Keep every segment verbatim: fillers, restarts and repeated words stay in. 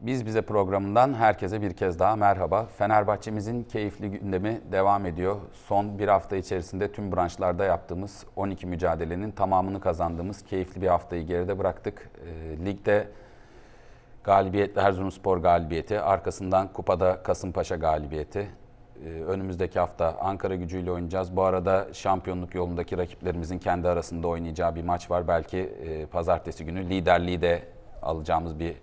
Biz Bize programından herkese bir kez daha merhaba. Fenerbahçe'mizin keyifli gündemi devam ediyor. Son bir hafta içerisinde tüm branşlarda yaptığımız on iki mücadelenin tamamını kazandığımız keyifli bir haftayı geride bıraktık. E, ligde galibiyetle Erzurumspor galibiyeti, arkasından Kupa'da Kasımpaşa galibiyeti. E, önümüzdeki hafta Ankara Gücü ile oynayacağız. Bu arada şampiyonluk yolundaki rakiplerimizin kendi arasında oynayacağı bir maç var. Belki e, pazartesi günü liderliği de alacağımız bir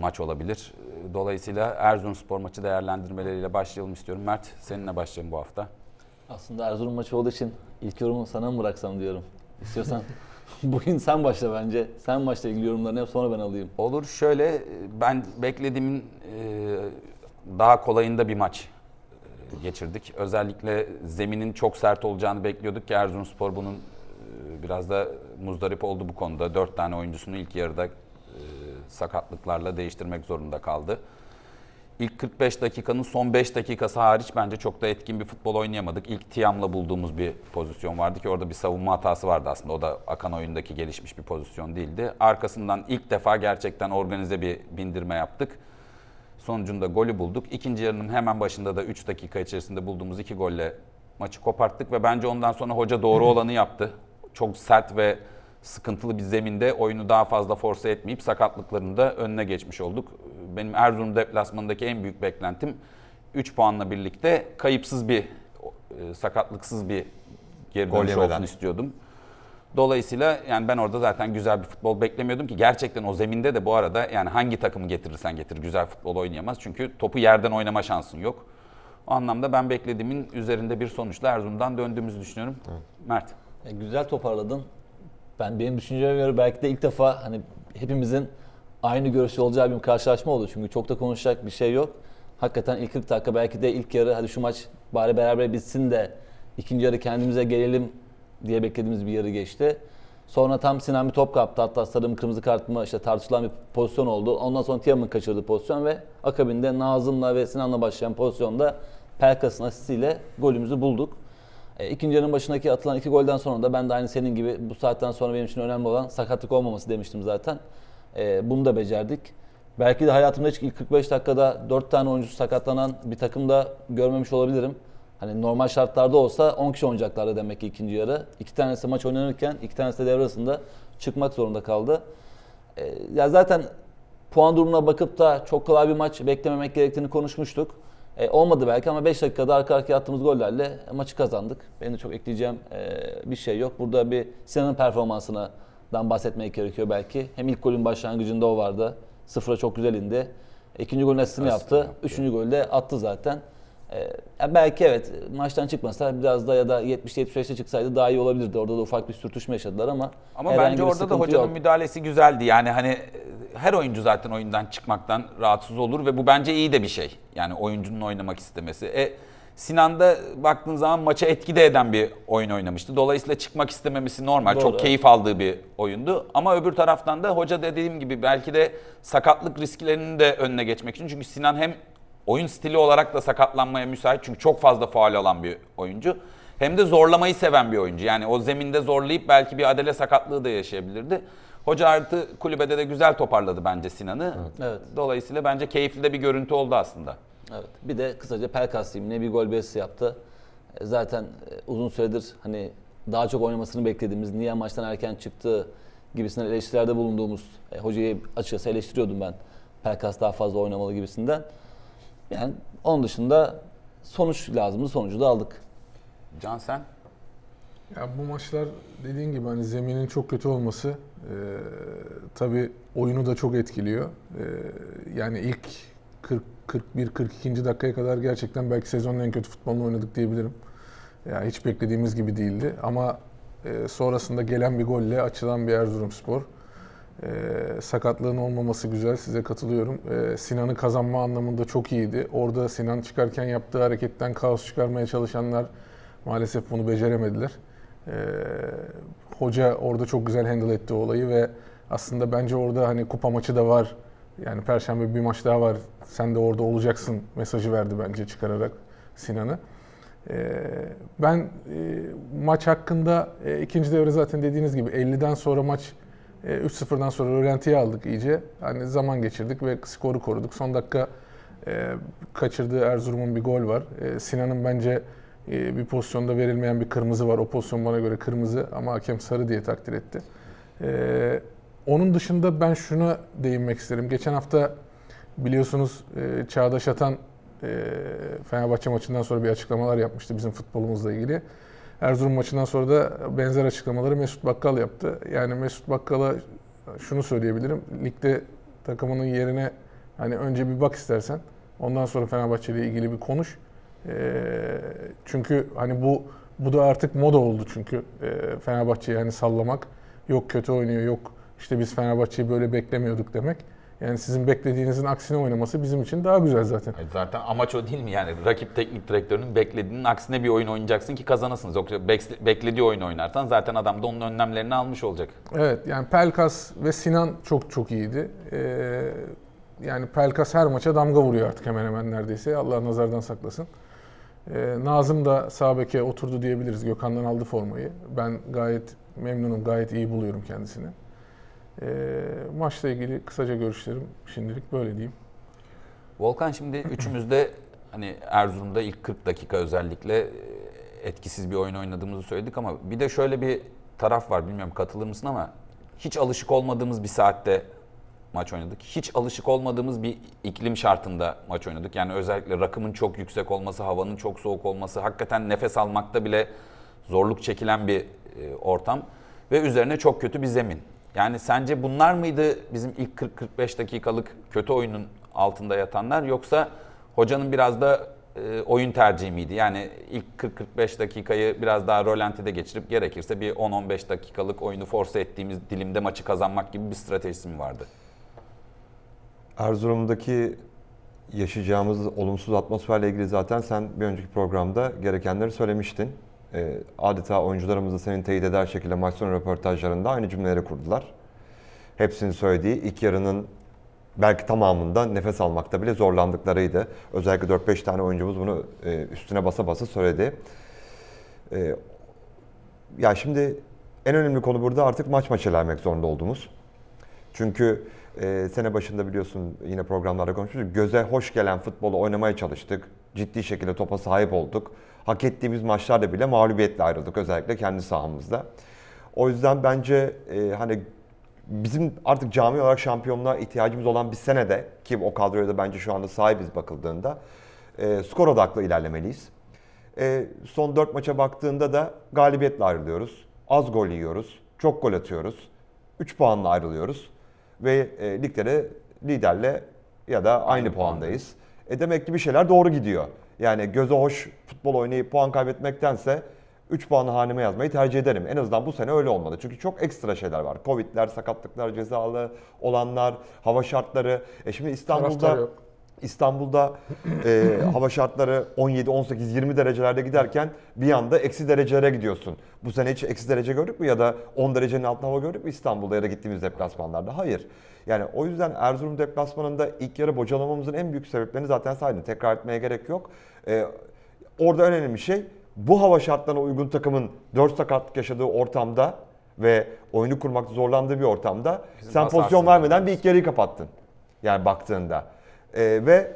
maç olabilir. Dolayısıyla Erzurumspor maçı değerlendirmeleriyle başlayalım istiyorum. Mert, seninle başlayalım bu hafta. Aslında Erzurum maçı olduğu için ilk yorumu sana mı bıraksam diyorum. İstiyorsan bugün sen başla bence. Sen maçla ilgili yorumlarını yap, sonra ben alayım. Olur. Şöyle, ben beklediğimin daha kolayında bir maç geçirdik. Özellikle zeminin çok sert olacağını bekliyorduk ki Erzurumspor bunun biraz da muzdarip oldu bu konuda. Dört tane oyuncusunu ilk yarıda sakatlıklarla değiştirmek zorunda kaldı. İlk kırk beş dakikanın son beş dakikası hariç bence çok da etkin bir futbol oynayamadık. İlk Tiam'la bulduğumuz bir pozisyon vardı ki orada bir savunma hatası vardı aslında. O da akan oyundaki gelişmiş bir pozisyon değildi. Arkasından ilk defa gerçekten organize bir bindirme yaptık. Sonucunda golü bulduk. İkinci yarının hemen başında da üç dakika içerisinde bulduğumuz iki golle maçı koparttık ve bence ondan sonra hoca doğru olanı yaptı. Çok sert ve sıkıntılı bir zeminde oyunu daha fazla force etmeyip sakatlıklarını da önüne geçmiş olduk. Benim Erzurum deplasmanındaki en büyük beklentim üç puanla birlikte kayıpsız bir, sakatlıksız bir geri dönüş olsun istiyordum. Dolayısıyla yani ben orada zaten güzel bir futbol beklemiyordum ki gerçekten o zeminde de bu arada yani hangi takımı getirirsen getir güzel futbol oynayamaz. Çünkü topu yerden oynama şansın yok. O anlamda ben beklediğimin üzerinde bir sonuçla Erzurum'dan döndüğümüzü düşünüyorum. Evet. Mert. E, güzel toparladın. Ben benim düşünceme göre belki de ilk defa hani hepimizin aynı görüşü olacağı bir karşılaşma oldu. Çünkü çok da konuşacak bir şey yok. Hakikaten ilk kırk dakika belki de ilk yarı hadi şu maç bari beraber bitsin de ikinci yarı kendimize gelelim diye beklediğimiz bir yarı geçti. Sonra tam Sinan bir top kaptı. Hatta sarı mı kırmızı kart mı işte tartışılan bir pozisyon oldu. Ondan sonra Tiam'ın kaçırdığı pozisyon ve akabinde Nazım'la ve Sinan'la başlayan pozisyonda Pelkas'ın asistiyle golümüzü bulduk. İkinci yarının başındaki atılan iki golden sonra da ben de aynı senin gibi bu saatten sonra benim için önemli olan sakatlık olmaması demiştim zaten. E, bunu da becerdik. Belki de hayatımda hiç ilk kırk beş dakikada dört tane oyuncusu sakatlanan bir takım da görmemiş olabilirim. Hani normal şartlarda olsa on kişi oynayacaklardı demek ki ikinci yarı. İki tanesi maç oynanırken iki tanesi de devre arasında çıkmak zorunda kaldı. E, ya zaten puan durumuna bakıp da çok kolay bir maç beklememek gerektiğini konuşmuştuk. E, olmadı belki ama beş dakikada arka arkaya attığımız gollerle maçı kazandık. Benim de çok ekleyeceğim e, bir şey yok. Burada bir Sinan'ın performansından bahsetmek gerekiyor belki. Hem ilk golün başlangıcında o vardı. Sıfıra çok güzel indi. İkinci golün asistini yaptı. yaptı. Üçüncü golü de attı zaten. E, belki evet maçtan çıkmasa biraz da ya da yetmişte yetmiş beşte çıksaydı daha iyi olabilirdi. Orada da ufak bir sürtüşme yaşadılar ama Ama bence orada da hocanın yok. müdahalesi güzeldi. Yani hani her oyuncu zaten oyundan çıkmaktan rahatsız olur ve bu bence iyi de bir şey. Yani oyuncunun oynamak istemesi. E, Sinan'da baktığın zaman maça etki de eden bir oyun oynamıştı. Dolayısıyla çıkmak istememesi normal. Doğru. Çok keyif aldığı bir oyundu. Ama öbür taraftan da hoca dediğim gibi belki de sakatlık risklerinin de önüne geçmek için. Çünkü Sinan hem oyun stili olarak da sakatlanmaya müsait. Çünkü çok fazla faul alan bir oyuncu. Hem de zorlamayı seven bir oyuncu. Yani o zeminde zorlayıp belki bir adele sakatlığı da yaşayabilirdi. Hoca artı kulübede de güzel toparladı bence Sinan'ı. Evet. Dolayısıyla bence keyifli de bir görüntü oldu aslında. Evet. Bir de kısaca Pelkas yine bir gol besisi yaptı. Zaten uzun süredir hani daha çok oynamasını beklediğimiz, niye maçtan erken çıktı gibisinden eleştirilerde bulunduğumuz e, hocayı açıkçası eleştiriyordum ben. Pelkas daha fazla oynamalı gibisinden. Yani onun dışında sonuç lazımdı, sonucu da aldık. Can sen? Ya bu maçlar dediğin gibi hani zeminin çok kötü olması e, tabii oyunu da çok etkiliyor. E, yani ilk kırk, kırk bir, kırk iki dakikaya kadar gerçekten belki sezonun en kötü futbolunu oynadık diyebilirim. Yani hiç beklediğimiz gibi değildi ama e, sonrasında gelen bir golle açılan bir Erzurumspor. E, sakatlığın olmaması güzel, size katılıyorum. E, Sinan'ı kazanma anlamında çok iyiydi. Orada Sinan çıkarken yaptığı hareketten kaos çıkarmaya çalışanlar maalesef bunu beceremediler. Ee, hoca orada çok güzel handle etti olayı ve aslında bence orada hani kupa maçı da var. Yani Perşembe bir maç daha var. Sen de orada olacaksın mesajı verdi bence çıkararak Sinan'ı. Ee, ben e, maç hakkında e, ikinci devre zaten dediğiniz gibi elliden sonra maç üç sıfırdan sonra rölantiye aldık iyice. Hani zaman geçirdik ve skoru koruduk. Son dakika e, kaçırdığı Erzurum'un bir gol var. E, Sinan'ın bence e, bir pozisyonda verilmeyen bir kırmızı var. O pozisyon bana göre kırmızı ama hakem sarı diye takdir etti. E, onun dışında ben şuna değinmek isterim. Geçen hafta biliyorsunuz e, Çağdaş Atan e, Fenerbahçe maçından sonra bir açıklamalar yapmıştı bizim futbolumuzla ilgili. Erzurum maçından sonra da benzer açıklamaları Mesut Bakkal yaptı. Yani Mesut Bakkal'a şunu söyleyebilirim. Ligde takımının yerine hani önce bir bak istersen. Ondan sonra Fenerbahçe ile ilgili bir konuş. E, çünkü hani bu bu da artık moda oldu çünkü e, Fenerbahçe'yi hani sallamak. Yok kötü oynuyor, yok işte biz Fenerbahçe'yi böyle beklemiyorduk demek. Yani sizin beklediğinizin aksine oynaması bizim için daha güzel zaten. Zaten amaç o değil mi? Yani rakip teknik direktörünün beklediğinin aksine bir oyun oynayacaksın ki kazanasınız. Yoksa beklediği oyunu oynarsan zaten adam da onun önlemlerini almış olacak. Evet, yani Pelkas ve Sinan çok çok iyiydi. Ee, yani Pelkas her maça damga vuruyor artık hemen hemen neredeyse. Allah nazardan saklasın. Ee, Nazım da sağ beke oturdu diyebiliriz. Gökhan'dan aldı formayı. Ben gayet memnunum, gayet iyi buluyorum kendisini. E, maçla ilgili kısaca görüşlerim şimdilik böyle diyeyim. Volkan, şimdi üçümüzde hani Erzurum'da ilk kırk dakika özellikle etkisiz bir oyun oynadığımızı söyledik ama bir de şöyle bir taraf var, bilmiyorum katılır mısın ama hiç alışık olmadığımız bir saatte maç oynadık. Hiç alışık olmadığımız bir iklim şartında maç oynadık. Yani özellikle rakımın çok yüksek olması, havanın çok soğuk olması, hakikaten nefes almakta bile zorluk çekilen bir ortam ve üzerine çok kötü bir zemin. Yani sence bunlar mıydı bizim ilk kırk kırk beş dakikalık kötü oyunun altında yatanlar, yoksa hocanın biraz da e, oyun tercihi miydi? Yani ilk kırk kırk beş dakikayı biraz daha rölantide geçirip gerekirse bir on on beş dakikalık oyunu force ettiğimiz dilimde maçı kazanmak gibi bir stratejisi mi vardı? Erzurum'daki yaşayacağımız olumsuz atmosferle ilgili zaten sen bir önceki programda gerekenleri söylemiştin. Adeta oyuncularımızı seni teyit eder şekilde maç sonu röportajlarında aynı cümleleri kurdular. Hepsinin söylediği ilk yarının belki tamamında nefes almakta bile zorlandıklarıydı. Özellikle dört beş tane oyuncumuz bunu üstüne basa basa söyledi. Ya şimdi en önemli konu burada artık maç maç ilerlemek zorunda olduğumuz. Çünkü sene başında biliyorsun yine programlarda konuşmuştuk. Göze hoş gelen futbolu oynamaya çalıştık. Ciddi şekilde topa sahip olduk. Hak ettiğimiz maçlarda bile mağlubiyetle ayrıldık, özellikle kendi sahamızda. O yüzden bence e, hani bizim artık cami olarak şampiyonluğa ihtiyacımız olan bir senede, ki o kadroya da bence şu anda sahibiz bakıldığında, e, skor odaklı ilerlemeliyiz. E, son dört maça baktığında da galibiyetle ayrılıyoruz. Az gol yiyoruz, çok gol atıyoruz, üç puanla ayrılıyoruz ve e, ligde de liderle ya da aynı puandayız. E demek ki bir şeyler doğru gidiyor. Yani göze hoş futbol oynayıp puan kaybetmektense üç puanı haneme yazmayı tercih ederim. En azından bu sene öyle olmadı. Çünkü çok ekstra şeyler var. Covid'ler, sakatlıklar, cezalı olanlar, hava şartları. E şimdi İstanbul'da İstanbul'da e, hava şartları on yedi, on sekiz, yirmi derecelerde giderken bir anda eksi derecelere gidiyorsun. Bu sene hiç eksi derece gördük mü ya da on derecenin altında hava gördük mü İstanbul'da ya da gittiğimiz deplasmanlarda? Hayır. Yani o yüzden Erzurum deplasmanında ilk yarı bocalamamızın en büyük sebeplerini zaten saydım. Tekrar etmeye gerek yok. Ee, orada önemli bir şey, bu hava şartlarına uygun takımın dört sakatlık yaşadığı ortamda ve oyunu kurmakta zorlandığı bir ortamda bizim sen pozisyon vermeden yani bir ilk yarıyı kapattın. Yani baktığında. Ee, ve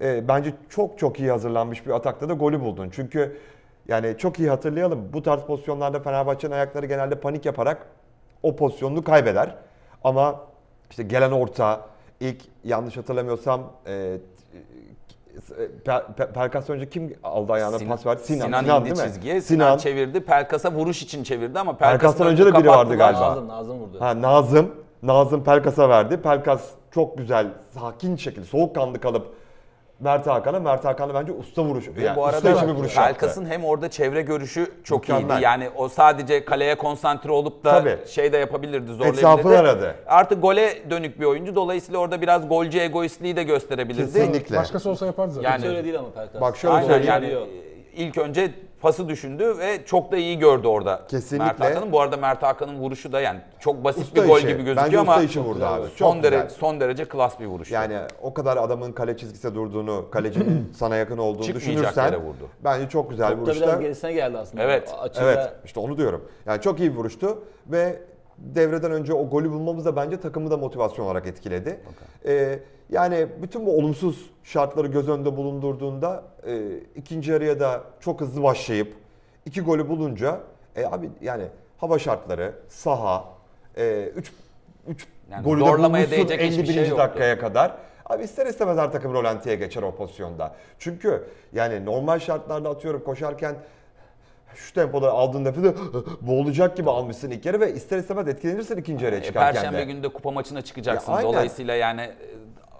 e, bence çok çok iyi hazırlanmış bir atakta da golü buldun. Çünkü yani çok iyi hatırlayalım, bu tarz pozisyonlarda Fenerbahçe'nin ayakları genelde panik yaparak o pozisyonunu kaybeder. Ama İşte gelen orta, ilk yanlış hatırlamıyorsam e, per, per, Pelkas önce kim aldı ayağına Sin, pas verdi? Sinan, Sinan, Sinan indi çizgiye, Sinan, Sinan çevirdi, Pelkas'a vuruş için çevirdi ama Pelkas'tan önce de biri vardı galiba. Nazım, Nazım vurdu. Ha, Nazım, Nazım Pelkas'a verdi. Pelkas çok güzel, sakin şekilde, soğukkanlı kalıp Mert Hakan'a, Mert Hakan'la bence usta vuruş. Yani bu arada Pelkas'ın hem orada çevre görüşü çok mükemmel iyiydi. Yani o sadece kaleye konsantre olup da tabii şey de yapabilirdi, zorlayabilirdi. Etrafını aradı. Artık gole dönük bir oyuncu. Dolayısıyla orada biraz golcü egoistliği de gösterebilirdi. Kesinlikle. Başkası olsa yapardı zaten. Yani öyle değil ama Pelkas. Bak şöyle söyleyeyim. Yani ilk önce pası düşündü ve çok da iyi gördü orada. Kesinlikle. Mert Hakan'ın. Bu arada Mert Hakan'ın vuruşu da yani çok basit usta bir gol işi gibi gözüküyor ama abi. Son, derece, son derece klas bir vuruş. Yani o kadar adamın kale çizgisine durduğunu, kalecinin sana yakın olduğunu düşünürsen vurdu. Bence çok güzel bir vuruştu. Çok da biraz gerisine geldi aslında. Evet. Açıda... evet. İşte onu diyorum. Yani çok iyi bir vuruştu ve devreden önce o golü bulmamız da bence takımı da motivasyon olarak etkiledi. Okay. Ee, yani bütün bu olumsuz şartları göz önünde bulundurduğunda e, ikinci yarıya da çok hızlı başlayıp iki golü bulunca e, abi yani hava şartları, saha, e, üç, üç yani golü de bulmuşsun elli birinci Şey dakikaya kadar. Abi ister istemez her takım rolantiye geçer o pozisyonda. Çünkü yani normal şartlarda atıyorum koşarken şu tempoda aldığın nefesi boğulacak gibi almışsın ilk yarı ve ister istemez etkilenirsin ikinci yarıya çıkarken de. Perşembe günü de kupa maçına çıkacaksınız. Dolayısıyla yani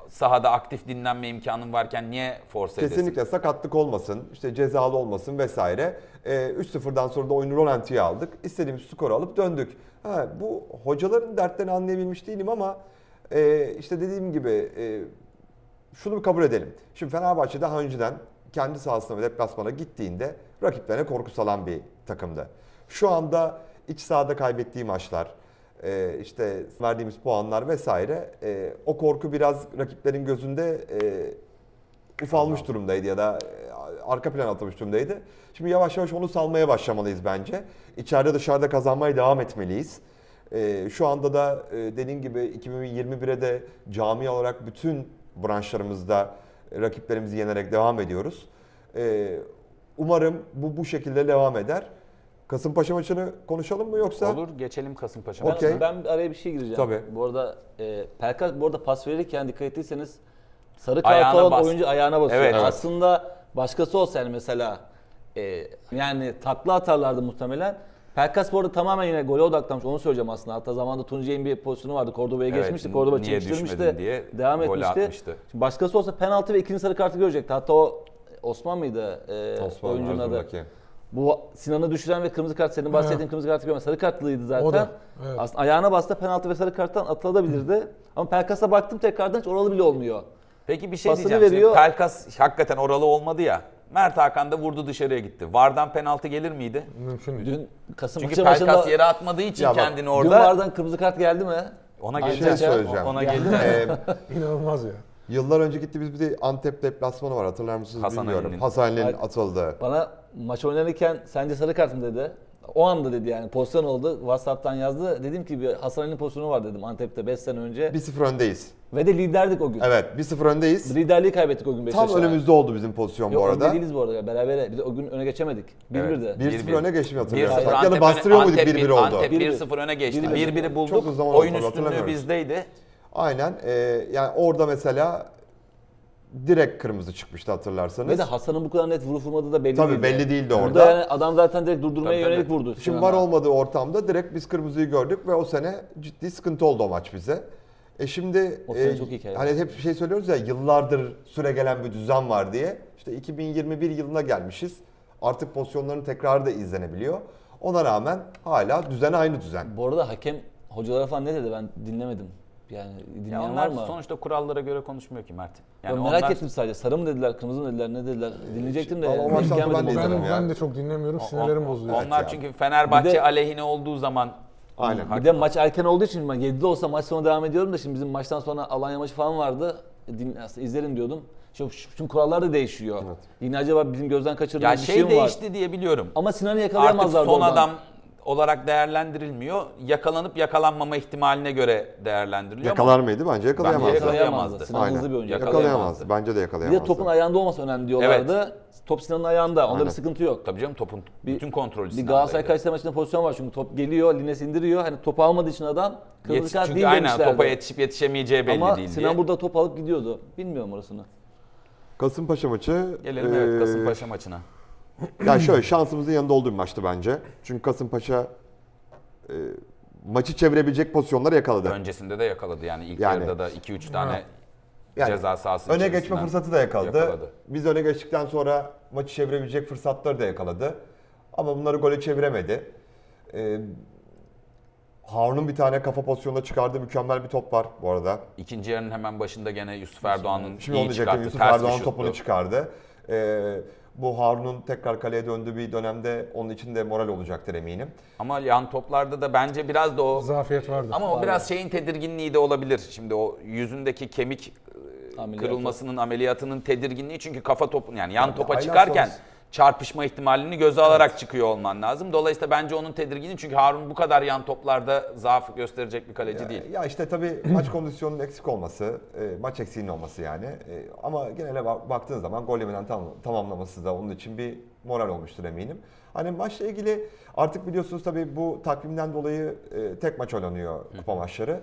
sahada aktif dinlenme imkanın varken niye force edesin? Kesinlikle sakatlık olmasın, işte cezalı olmasın vesaire. Ee, üç sıfırdan sonra da oyunu rolantiye aldık. İstediğimiz skoru alıp döndük. Ha, bu hocaların dertlerini anlayabilmiş değilim ama e, işte dediğim gibi e, şunu kabul edelim. Şimdi Fenerbahçe daha önceden kendi sahasına ve deplasmana gittiğinde rakiplerine korku salan bir takımdı. Şu anda iç sahada kaybettiği maçlar, işte verdiğimiz puanlar vesaire o korku biraz rakiplerin gözünde ufalmış durumdaydı ya da arka plana atılmış durumdaydı. Şimdi yavaş yavaş onu salmaya başlamalıyız bence. İçeride dışarıda kazanmaya devam etmeliyiz. Şu anda da dediğim gibi iki bin yirmi bir'e de cami olarak bütün branşlarımızda rakiplerimizi yenerek devam ediyoruz. Ee, umarım bu bu şekilde devam eder. Kasımpaşa maçını konuşalım mı yoksa? Olur, geçelim Kasımpaşa maçına. Okay. Ben araya bir şey gireceğim. Tabii. Bu arada e, Pelkas bu arada pas verirken dikkat ettiyseniz sarı kart olan oyuncu ayağına basıyor. Evet, evet. Aslında başkası olsa yani mesela e, yani takla atarlardı muhtemelen. Pelkas bu arada tamamen yine gole odaklanmış. Onu söyleyeceğim aslında. Hatta zamanında Tuncay'ın bir pozisyonu vardı. Cordoba'ya evet, geçmişti. Cordoba çekiştirmişti. Diye devam etmişti. Şimdi başkası olsa penaltı ve ikinci sarı kartı görecekti. Hatta o Osman mıydı? Ee, Osman oyuncunun adı. Bu Sinan'ı düşüren ve kırmızı kart, senin bahsettiğin evet. kırmızı kartı görmen. Sarı kartlıydı zaten. Evet. Aslında ayağına bastı penaltı ve sarı karttan atılabilirdi. Ama Pelkas'a baktım tekrardan hiç oralı bile olmuyor. Peki bir şey Pasını diyeceğim. Veriyor. Pelkas hakikaten oralı olmadı ya. Mert Hakan da vurdu dışarıya gitti. VAR'dan penaltı gelir miydi? Mümkün değil. Çünkü Pelkas başında... yere atmadığı için ya kendini bak, orada. Dün VAR'dan kırmızı kart geldi mi? Ona geleceğim. Şey söyleyeceğim. Ona geldi. ee, İnanılmaz ya. Yıllar önce gitti biz bir de Antep deplasmanı var hatırlar mısınız Hasan bilmiyorum. Ali'nin. Hasan Ali'nin atıldı. Bana maç oynanırken sence sarı kart mı dedi. O anda dedi yani pozisyon oldu. WhatsApp'tan yazdı. Dedim ki bir Hasan Ali'nin pozisyonu var dedim Antep'te beş sene önce. bir sıfır öndeyiz. Ve de liderdik o gün. Evet bir sıfır öndeyiz. Liderliği kaybettik o gün Beşiktaş'a. Tam önümüzde oldu bizim pozisyon Yok, bu arada. Yok değiliz bu arada berabere. Biz o gün öne geçemedik. bir bir'de. Evet. bir sıfır öne geçtim hatırlıyorum. Ya da bastırıyor muyduk bir bir oldu. Antep bir sıfır öne geçti. bir bir'i bulduk. Oyun üstünlüğü bizdeydi. Aynen. Ee, yani orada mesela direkt kırmızı çıkmıştı hatırlarsanız. Ve de Hasan'ın bu kadar net vurup vurmadığı da belli Tabii değildi. Tabii belli değildi orada. Burada yani adam zaten direkt durdurmaya Tabii, yönelik vurdu. Şimdi var olmadığı ortamda direkt biz kırmızıyı gördük ve o sene ciddi sıkıntı oldu o maç bize. E şimdi e, çok hani hep şey söylüyoruz ya yıllardır süregelen bir düzen var diye. İşte iki bin yirmi bir yılına gelmişiz. Artık pozisyonların tekrarı da izlenebiliyor. Ona rağmen hala düzen aynı düzen. Bu arada hakem hocalara falan ne dedi ben dinlemedim. Yani ya onlar sonuçta kurallara göre konuşmuyor ki Mert. Yani ya merak onlar... ettim sadece sarı mı dediler, kırmızı mı dediler, ne dediler? Dinleyecektim de. Yani. Ben, de ben, ben, ben de çok dinlemiyorum, sinirlerim bozuluyor. Onlar evet çünkü yani. Fenerbahçe de, aleyhine olduğu zaman... Aynen. Bir de maç erken olduğu için, yedide olsa maç sonu devam ediyorum da şimdi bizim maçtan sonra Alanya maçı falan vardı. İzlerim diyordum. Şimdi, şimdi kurallar da değişiyor. Evet. Yine acaba bizim gözden kaçırdığımız ya bir şey, şey mi var? Ya şey değişti diye biliyorum. Ama Sinan'ı yakalayamazlardı oradan. Artık son adam... olarak değerlendirilmiyor. Yakalanıp yakalanmama ihtimaline göre değerlendiriliyor. Yakalar mıydı? Bence yakalayamazdı. Bence yakalayamazdı. Sinan hızlı bir oyuncu. Yakalayamazdı. yakalayamazdı. Bence de yakalayamazdı. Bir de topun ayağında olması önemli diyorlardı. Evet. Top Sinan'ın ayağında. Onda Aynen. bir sıkıntı yok. Tabii canım topun bir, bütün kontrolü Sinan'daydı. Bir Galatasaray Kayseri maçında pozisyon var çünkü top geliyor, Lines indiriyor. Hani topu almadığı için adam kırmızı kart değil demişlerdi. Aynen topa yetişip yetişemeyeceği belli Ama değil Sinan diye. Ama Sinan burada top alıp gidiyordu. Bilmiyorum orasını. Kasımpaşa maçı. Gelelim ee... evet Kasımpaşa maçına. Ya şöyle şansımızın yanında olduğu bir maçtı bence. Çünkü Kasımpaşa e, maçı çevirebilecek pozisyonları yakaladı. Öncesinde de yakaladı yani ilk yani, yarıda da iki üç tane yani, ceza sahası öne geçme fırsatı da yakaladı. yakaladı. Biz öne geçtikten sonra maçı çevirebilecek fırsatları da yakaladı. Ama bunları gole çeviremedi. E, Harun'un bir tane kafa pozisyonunda çıkardığı mükemmel bir top var bu arada. İkinci yarının hemen başında gene Yusuf Erdoğan'ın iyi çıkarttı. Yusuf Erdoğan'ın topunu çıkardı. E, Bu Harun'un tekrar kaleye döndüğü bir dönemde onun için de moral olacaktır eminim. Ama yan toplarda da bence biraz da o... Zafiyet vardı. Ama o biraz şeyin tedirginliği de olabilir. Şimdi o yüzündeki kemik Ameliyatı. kırılmasının, ameliyatının tedirginliği. Çünkü kafa topu yani yan yani topa çıkarken çarpışma ihtimalini göze alarak evet. çıkıyor olman lazım. Dolayısıyla bence onun tedirgini, çünkü Harun bu kadar yan toplarda zaaf gösterecek bir kaleci ya, değil. Ya işte tabii maç kondisyonunun eksik olması, maç eksiğinin olması yani. Ama genele baktığın zaman gol yemeden tamamlaması da onun için bir moral olmuştur eminim. Hani maçla ilgili artık biliyorsunuz tabii bu takvimden dolayı tek maç oynanıyor kupa maçları.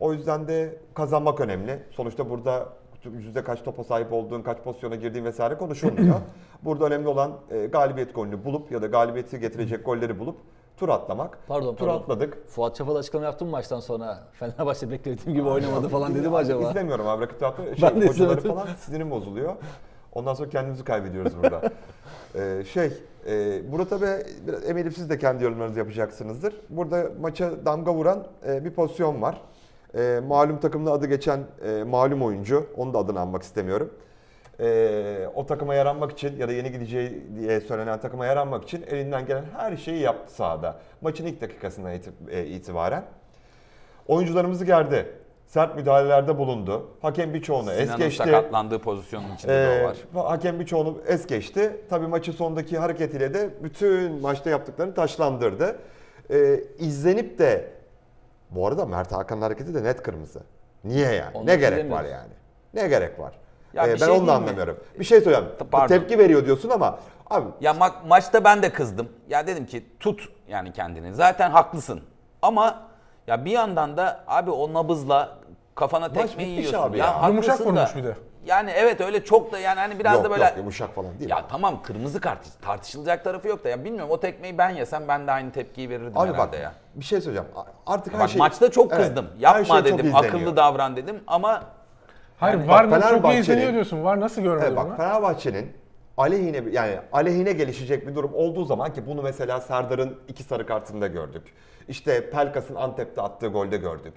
O yüzden de kazanmak önemli. Sonuçta burada yüzde kaç topa sahip olduğun, kaç pozisyona girdiğin vesaire konuşulmuyor. Burada önemli olan e, galibiyet golünü bulup ya da galibiyeti getirecek golleri bulup tur atlamak. Pardon, tur pardon. atladık. Fuat Çapalı açıklama yaptı mı maçtan sonra? Fenerbahçe beklediğim gibi oynamadı falan dedi mi acaba? İzlemiyorum abi rakip tarafı. Şey, hocaları falan sinirim bozuluyor. Ondan sonra kendimizi kaybediyoruz burada. ee, şey, e, burada tabii eminim siz de kendi yorumlarınızı yapacaksınızdır. Burada maça damga vuran e, bir pozisyon var. E, malum takımda adı geçen e, malum oyuncu, onu da adını anmak istemiyorum. E, o takıma yaranmak için ya da yeni gideceği diye söylenen takıma yaranmak için elinden gelen her şeyi yaptı sahada. Maçın ilk dakikasından itibaren. Oyuncularımızı gerdi. Sert müdahalelerde bulundu. Hakem birçoğunu es geçti. Sinan'ın sakatlandığı pozisyonun içinde e, o var. Hakem birçoğunu es geçti. Tabii maçın sondaki hareketiyle de bütün maçta yaptıklarını taşlandırdı. E, izlenip de bu arada Mert Hakan'ın hareketi de net kırmızı. Niye yani? Onu ne gerek var yani? Ne gerek var? Ya ee, ben şey onu anlamıyorum. Bir şey söyleyeyim. Pardon. Tepki veriyor diyorsun ama abi. Ya ma maçta ben de kızdım. Ya dedim ki tut yani kendini. Zaten haklısın. Ama ya bir yandan da abi o nabızla kafana tekmeyi yiyorsun. Abi ya, ya yumuşak konmuş bir de. Yani evet öyle çok da yani hani biraz yok, da böyle. Yok yumuşak falan değil. Ya mi? Tamam kırmızı kart tartışılacak tarafı yok da ya bilmiyorum o tekmeyi ben yesem ben de aynı tepkiyi verirdim abi herhalde bak, ya. Bir şey söyleyeceğim artık her bak, şey. Maçta çok kızdım evet, yapma şey dedim akıllı davran dedim ama. Hayır yani, var bak, mı çok iyi izleniyor diyorsun var nasıl görmedim evet, bak Fenerbahçe'nin aleyhine yani aleyhine gelişecek bir durum olduğu zaman ki bunu mesela Serdar'ın iki sarı kartında gördük. İşte Pelkas'ın Antep'te attığı golde gördük.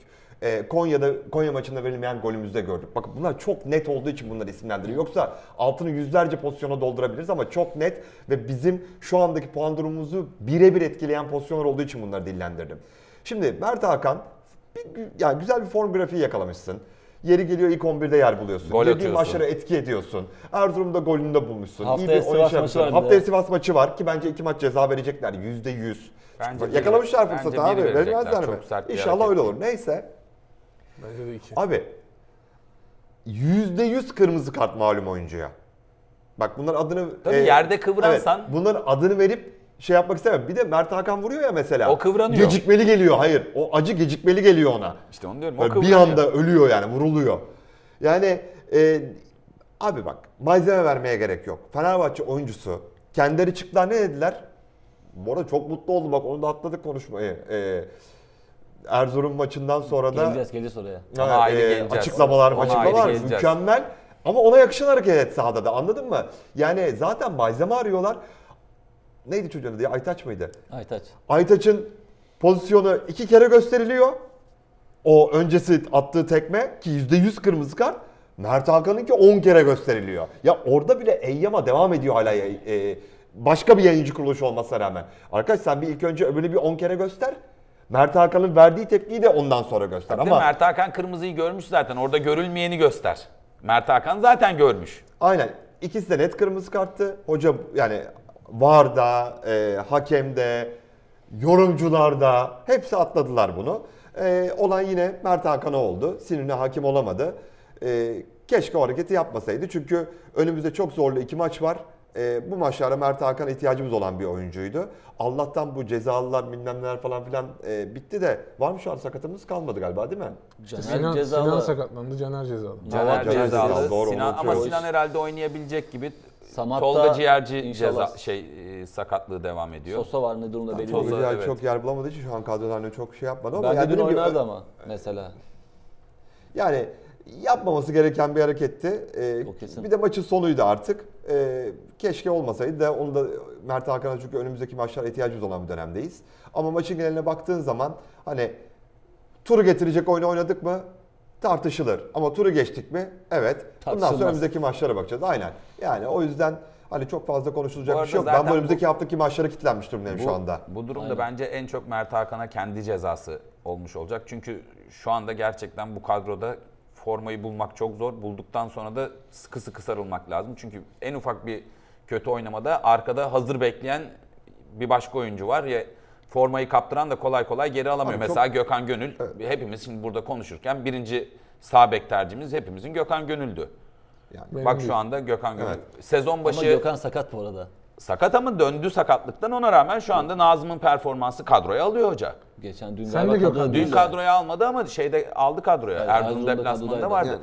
Konya'da Konya maçında verilmeyen golümüzde gördük. Bakın bunlar çok net olduğu için bunları isimlendiriyor. Yoksa altını yüzlerce pozisyona doldurabiliriz ama çok net ve bizim şu andaki puan durumumuzu birebir etkileyen pozisyonlar olduğu için bunları dillendirdim. Şimdi Mert Hakan bir, yani güzel bir form grafiği yakalamışsın. Yeri geliyor ilk on birde yer buluyorsun. Gol atıyorsun. Maçlara etki ediyorsun. Erzurum'da golünü de bulmuşsun. Haftaya Sivas maçı var. Haftaya Sivas maçı var ki bence iki maç ceza verecekler yüzde yüz. Bence yakalamışlar biri, fırsatı bence abi. Vermezler mi? İnşallah öyle olur. Neyse. Bence de iki. Abi yüzde yüz kırmızı kart malum oyuncuya. Bak bunların adını tabii e, yerde kıvransan. Evet, bunların adını verip şey yapmak istemiyorum. Bir de Mert Hakan vuruyor ya mesela. O kıvranıyor. Gecikmeli geliyor. Hayır. O acı gecikmeli geliyor ona. İşte onu diyorum. O yani bir anda ölüyor yani vuruluyor. Yani e, abi bak malzeme vermeye gerek yok. Fenerbahçe oyuncusu kendileri çıktılar ne dediler? Bu arada çok mutlu oldum bak onu da atladık konuşmayı. Eee Erzurum maçından sonra da geleceğiz, geleceğiz oraya. Yani, e, geleceğiz. Açıklamalar, ona açıklamalar mükemmel ama ona yakışan hareket sahada da anladın mı? Yani zaten malzeme arıyorlar. Neydi çocuğun adı? Aytaç mıydı? Aytaç. Aytaç'ın pozisyonu iki kere gösteriliyor. O öncesi attığı tekme ki yüzde yüz kırmızı kart. Mert Hakan'ınki on kere gösteriliyor. Ya orada bile eyyama devam ediyor hala e, başka bir yayıncı kuruluş olmasına rağmen. Arkadaş sen bir ilk önce öbürünü bir on kere göster. Mert Hakan'ın verdiği tepkiyi de ondan sonra göster tabii ama Mert Hakan kırmızıyı görmüş zaten. Orada görülmeyeni göster. Mert Hakan zaten görmüş. Aynen. İkisi de net kırmızı karttı. Hoca yani V A R da, e, hakem de, yorumcular da hepsi atladılar bunu. E, olan yine Mert Hakan'a oldu. Sinirine hakim olamadı. E, keşke o hareketi yapmasaydı. Çünkü önümüzde çok zorlu iki maç var. E, bu maçlara Mert Hakan'a ihtiyacımız olan bir oyuncuydu. Allah'tan bu cezalılar bilmem neler falan filan e, bitti de var mı şu an sakatımız kalmadı galiba değil mi? Caner Sinan, cezalı. Sinan sakatlandı, Caner cezalı. Caner, Caner cezalı. cezalı. Doğru, Sinan, ama Sinan herhalde oynayabilecek gibi. Samatta, Tolga ciğerci ceza, şey e, sakatlığı devam ediyor. Sosa var ne durumda belli değil. Evet. Çok yer bulamadığı için şu an kadrolarına çok şey yapmadı ama. Bence yani dün oynardı gibi, ama mesela. Yani yapmaması gereken bir hareketti. Ee, bir de maçın sonuydu artık. Ee, keşke olmasaydı da onu da Mert Hakan'a çünkü önümüzdeki maçlara ihtiyacımız olan bir dönemdeyiz. Ama maçın geneline baktığın zaman hani turu getirecek oyunu oynadık mı tartışılır. Ama turu geçtik mi evet. Bundan sonra önümüzdeki maçlara bakacağız. Aynen. Yani o yüzden hani çok fazla konuşulacak bir şey yok. Ben bu önümüzdeki haftaki maçlara kilitlenmiş durumdayım bu, şu anda. Bu durumda aynen. Bence en çok Mert Hakan'a kendi cezası olmuş olacak. Çünkü şu anda gerçekten bu kadroda formayı bulmak çok zor. Bulduktan sonra da sıkı sıkı sarılmak lazım. Çünkü en ufak bir kötü oynamada arkada hazır bekleyen bir başka oyuncu var. Ya, formayı kaptıran da kolay kolay geri alamıyor. Abi mesela çok... Gökhan Gönül, evet. Hepimiz şimdi burada konuşurken birinci sağ bek tercihimiz hepimizin Gökhan Gönül'dü. Yani bak şu anda Gökhan Gönül. Evet. Sezon başı... Ama Gökhan sakat bu arada. Sakat ama döndü sakatlıktan, ona rağmen şu anda Nazım'ın performansı kadroya alıyor hoca. Geçen dün kadroya dün kadroya almadı ama şeyde aldı kadroya. Yani Erzurum deplasmanında vardı. Yani.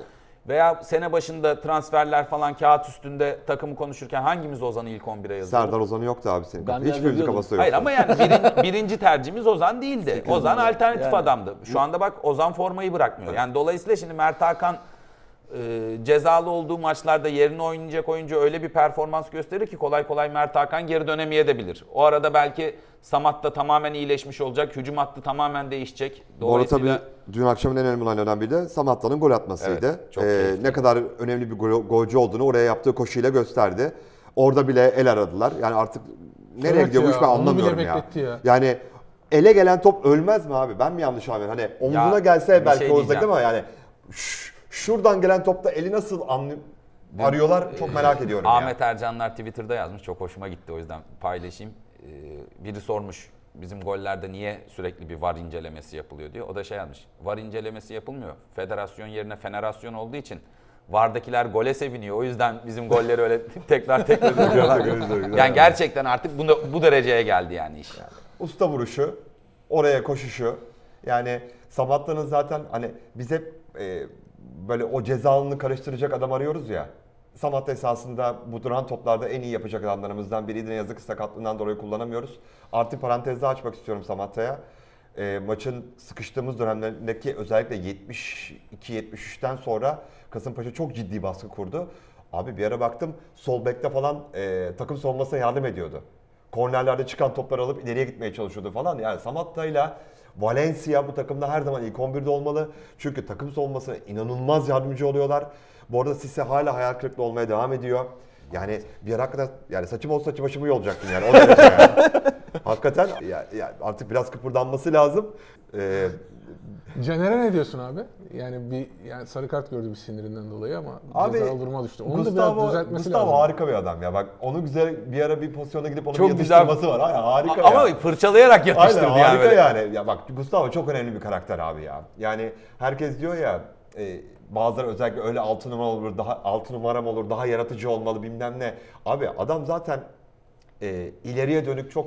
Veya sene başında transferler falan kağıt üstünde takımı konuşurken hangimiz Ozan'ı ilk on bire yazıyor? Serdar Ozan'ı yoktu abi senin. Hiçbirimiz kafası yok. Hayır ama yani birin, birinci tercihimiz Ozan değildi. Sıkın Ozan yani. Alternatif yani. Adamdı. Şu anda bak Ozan formayı bırakmıyor. Yani dolayısıyla şimdi Mert Hakan E, cezalı olduğu maçlarda yerine oynayacak oyuncu öyle bir performans gösterir ki kolay kolay Mert Hakan geri dönemeyebilir. O arada belki Samatta tamamen iyileşmiş olacak, hücum hattı tamamen değişecek. Dolayısıyla... Bu arada tabii dün akşamın en önemli olaylarından biri de Samatta'nın gol atmasıydı. Evet, ee, ne kadar önemli bir gol, golcü olduğunu oraya yaptığı koşuyla gösterdi. Orada bile el aradılar. Yani artık nereye evet gidiyor bu iş ben anlamıyorum ya. ya. Yani ele gelen top ölmez mi abi? Ben mi yanlış abi? Hani omzuna ya, gelse belki şey olacak ama yani... Şş, şuradan gelen topta eli nasıl anlıyor, arıyorlar çok merak ediyorum. Ahmet ya. Ercanlar Twitter'da yazmış, çok hoşuma gitti o yüzden paylaşayım. Ee, biri sormuş bizim gollerde niye sürekli bir var incelemesi yapılıyor diye. O da şey yazmış, var incelemesi yapılmıyor. Federasyon yerine fenerasyon olduğu için vardakiler gole seviniyor. O yüzden bizim golleri öyle tekrar tekrar ediyorlar. Yani gerçekten artık bunu, bu dereceye geldi yani iş. Yani. Usta vuruşu, oraya koşuşu. Yani Samatta'nın zaten hani biz hep... E, böyle o cezalını karıştıracak adam arıyoruz ya. Samatta esasında bu duran toplarda en iyi yapacak adamlarımızdan biriydi. Ne yazık ki sakatlığından dolayı kullanamıyoruz. Artı parantezde açmak istiyorum Samatta'ya. E, maçın sıkıştığımız dönemlerindeki özellikle yetmiş iki yetmiş üçten sonra Kasımpaşa çok ciddi baskı kurdu. Abi bir ara baktım sol bekte falan e, takım savunmasına yardım ediyordu. Kornerlerde çıkan topları alıp ileriye gitmeye çalışıyordu falan. Yani Samatta'yla Valencia bu takımda her zaman ilk on birde olmalı. Çünkü takım savunmasına inanılmaz yardımcı oluyorlar. Bu arada Cissé hala hayal kırıklığı olmaya devam ediyor. Yani bir ara kadar yani saçım olsa saçı başımı yolacaktım yani. O derece yani. Hakikaten ya, ya artık biraz kıpırdanması lazım. Ee, Caner'e ne diyorsun abi? Yani bir yani sarı kart gördü bir sinirinden dolayı ama abi, cezalı duruma düştü. Onu Gustavo, da biraz düzeltmesi Gustavo lazım. Gustavo harika bir adam ya. Bak onu güzel bir ara bir pozisyona gidip onun yatıştırması var. Aynen, harika A ya. Ama fırçalayarak yatıştırdı aynen, harika yani. Harika yani. Ya bak Gustavo çok önemli bir karakter abi ya. Yani herkes diyor ya e, bazıları özellikle öyle altı numara olur, daha altı numaram olur, daha yaratıcı olmalı bilmem ne. Abi adam zaten e, ileriye dönük çok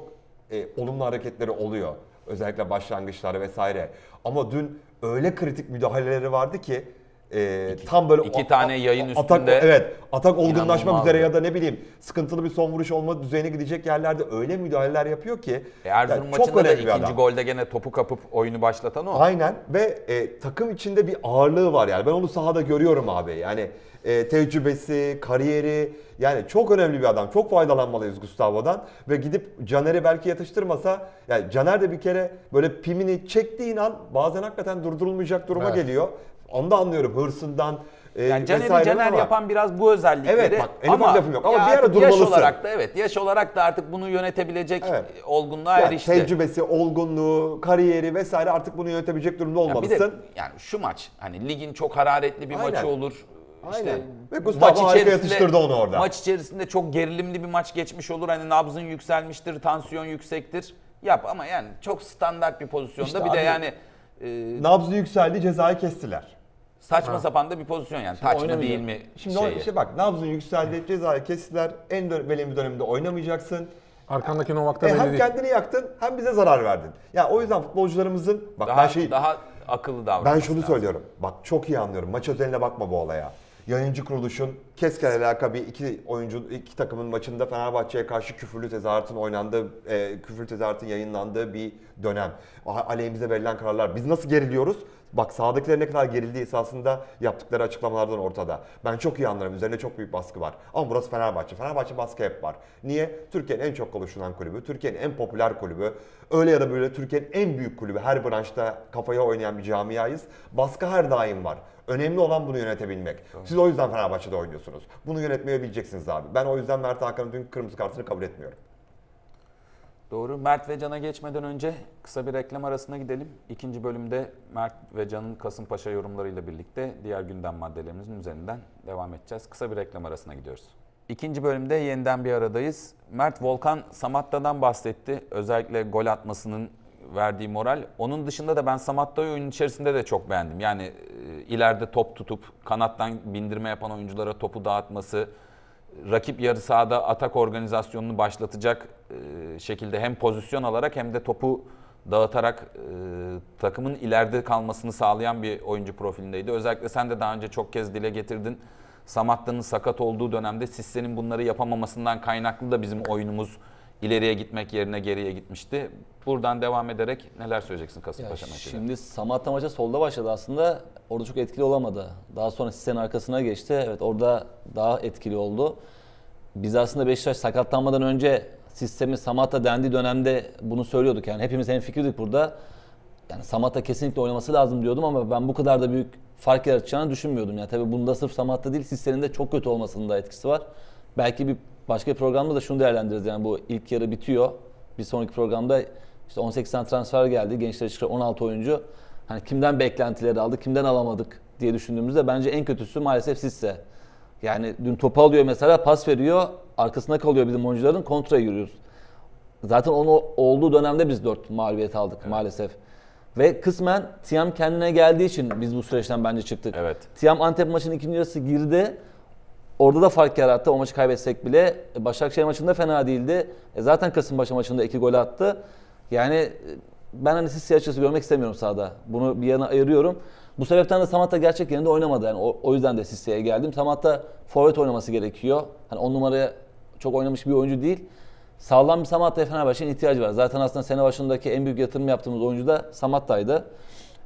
e, olumlu hareketleri oluyor. Özellikle başlangıçları vesaire. Ama dün öyle kritik müdahaleleri vardı ki e, iki, tam böyle iki tane yayın üstünde atak, evet, atak olgunlaşmak üzere ya da ne bileyim sıkıntılı bir son vuruş olma düzeyine gidecek yerlerde öyle müdahaleler yapıyor ki e, Erzurum yani maçında da ikinci adam. Golde gene topu kapıp oyunu başlatan o. Aynen ve e, takım içinde bir ağırlığı var yani ben onu sahada görüyorum abi yani e, tecrübesi, kariyeri yani çok önemli bir adam. Çok faydalanmalıyız Gustavo'dan ve gidip Caner'i belki yatıştırmasa yani Caner de bir kere böyle pimini çektiğin an bazen hakikaten durdurulmayacak duruma evet. geliyor. Onu da anlıyorum hırsından e, yani Caner'i Caner ama. Yapan biraz bu özellikleri. Evet bak elim ama, yok. Ama bir ara durmalısın. Yaş olarak da evet yaş olarak da artık bunu yönetebilecek evet. olgunluğa yani erişti. Tecrübesi, olgunluğu, kariyeri vesaire artık bunu yönetebilecek durumda olmalısın. Yani, bir de, yani şu maç hani ligin çok hararetli bir aynen. maçı olur. İşte aynen. Ve Gustavo harika yatıştırdı onu orada. Maç içerisinde çok gerilimli bir maç geçmiş olur. Hani nabzın yükselmiştir, tansiyon yüksektir. Yap ama yani çok standart bir pozisyonda işte bir abi, de yani. E, nabzı yükseldi cezayı kestiler. Saçma ha. sapan da bir pozisyon yani. Taç mı değil mi? Şimdi o işte bak nabzın yükseldi cezayı kestiler. En belirli bir dönemde oynamayacaksın. Arkandaki Novak'ta e, belli değil. Hem kendini yaktın hem bize zarar verdin. Yani o yüzden futbolcularımızın bak daha, ben şey daha akıllı davranması ben şunu lazım. Söylüyorum. Bak çok iyi anlıyorum. Maç özeline bakma bu olaya. Yayıncı kuruluşun keskin alaka bir iki oyuncu iki takımın maçında Fenerbahçe'ye karşı küfürlü tezahüratın oynandığı, e, küfürlü tezahüratın yayınlandığı bir dönem. Aleyhimize verilen kararlar. Biz nasıl geriliyoruz? Bak sahadakiler ne kadar gerildiği esasında yaptıkları açıklamalardan ortada. Ben çok iyi anlarım. Üzerine çok büyük baskı var. Ama burası Fenerbahçe. Fenerbahçe baskı hep var. Niye? Türkiye'nin en çok konuşulan kulübü, Türkiye'nin en popüler kulübü, öyle ya da böyle Türkiye'nin en büyük kulübü. Her branşta kafaya oynayan bir camiayız. Baskı her daim var. Önemli olan bunu yönetebilmek. Siz o yüzden Fenerbahçe'de oynuyorsunuz. Bunu yönetmeyebileceksiniz abi. Ben o yüzden Mert Hakan'ın dün kırmızı kartını kabul etmiyorum. Doğru. Mert ve Can'a geçmeden önce kısa bir reklam arasına gidelim. İkinci bölümde Mert ve Can'ın Kasımpaşa yorumlarıyla birlikte diğer gündem maddelerimizin üzerinden devam edeceğiz. Kısa bir reklam arasına gidiyoruz. İkinci bölümde yeniden bir aradayız. Mert, Volkan Samatta'dan bahsetti. Özellikle gol atmasının verdiği moral. Onun dışında da ben Samatta'yı oyunun içerisinde de çok beğendim. Yani ileride top tutup kanattan bindirme yapan oyunculara topu dağıtması, rakip yarı sahada atak organizasyonunu başlatacak şekilde hem pozisyon alarak hem de topu dağıtarak e, takımın ileride kalmasını sağlayan bir oyuncu profilindeydi. Özellikle sen de daha önce çok kez dile getirdin. Samatta'nın sakat olduğu dönemde Sisse'nin bunları yapamamasından kaynaklı da bizim oyunumuz ileriye gitmek yerine geriye gitmişti. Buradan devam ederek neler söyleyeceksin Kasımpaşa maçıyla? Şimdi Samatta maça solda başladı aslında. Orada çok etkili olamadı. Daha sonra Sisse'nin arkasına geçti. Evet, orada daha etkili oldu. Biz aslında Beşiktaş sakatlanmadan önce sistemi Samatta dendiği dönemde bunu söylüyorduk. Yani hepimiz hemfikirdik burada. Yani Samatta kesinlikle oynaması lazım diyordum ama ben bu kadar da büyük fark yaratacağını düşünmüyordum. Yani tabii bunda sırf Samatta değil, sistemin de çok kötü olmasının da etkisi var. Belki bir başka bir programda da şunu değerlendiririz. Yani bu ilk yarı bitiyor. Bir sonraki programda işte on sekiz tane transfer geldi. Gençlere çıkan on altı oyuncu. Hani kimden beklentileri aldı, kimden alamadık diye düşündüğümüzde bence en kötüsü maalesef Cissé. Yani dün topu alıyor mesela, pas veriyor, arkasına kalıyor bizim oyuncuların, kontraya yürüyoruz. Zaten onun olduğu dönemde biz dört mağlubiyet aldık, evet, maalesef. Ve kısmen Tiam kendine geldiği için biz bu süreçten bence çıktık. Evet. Tiam Antep maçının ikinci yarısı girdi. Orada da fark yarattı, o maçı kaybetsek bile. Başakşehir maçında fena değildi. E zaten Kasımpaşa maçında iki gol attı. Yani ben hani siz siyahçısı görmek istemiyorum sahada. Bunu bir yana ayırıyorum. Bu sebepten de Samatta gerçek yerinde oynamadı. Yani o, o yüzden de Sisse'ye geldim. Samatta forvet oynaması gerekiyor. Hani on numaraya çok oynamış bir oyuncu değil. Sağlam bir Samatta'ya Fenerbahçe'nin ihtiyacı var. Zaten aslında sene başındaki en büyük yatırım yaptığımız oyuncu da Samatta'ydı.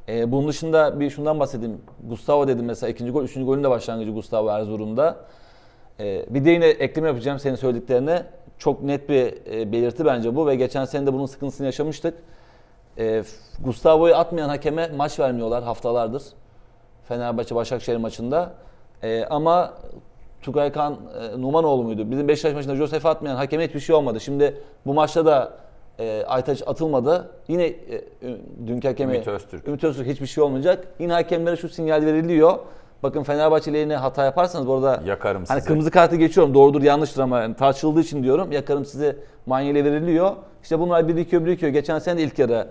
Ee, bunun dışında bir şundan bahsedeyim. Gustavo dedim mesela, ikinci gol, üçüncü golün de başlangıcı Gustavo Erzurum'da. Ee, bir de yine ekleme yapacağım senin söylediklerine. Çok net bir e, belirti bence bu ve geçen sene de bunun sıkıntısını yaşamıştık. E, Gustavo'yu atmayan hakeme maç vermiyorlar haftalardır Fenerbahçe Başakşehir maçında. E, ama Tugaykan e, Numanoğlu muydu? Bizim Beşiktaş maçında Josef'i atmayan hakeme hiçbir şey olmadı. Şimdi bu maçta da e, Aytaç atılmadı. Yine e, dünkü hakeme Ümit Öztürk. Ümit Öztürk hiçbir şey olmayacak. Yine hakemlere şu sinyal veriliyor. Bakın Fenerbahçelilerine hata yaparsanız bu arada yakarım hani sizi. Kırmızı kartı geçiyorum, doğrudur yanlıştır ama yani tartışıldığı için diyorum, yakarım sizi manyeli veriliyor. İşte bunlar birikiyor birikiyor. Geçen sene de ilk yarı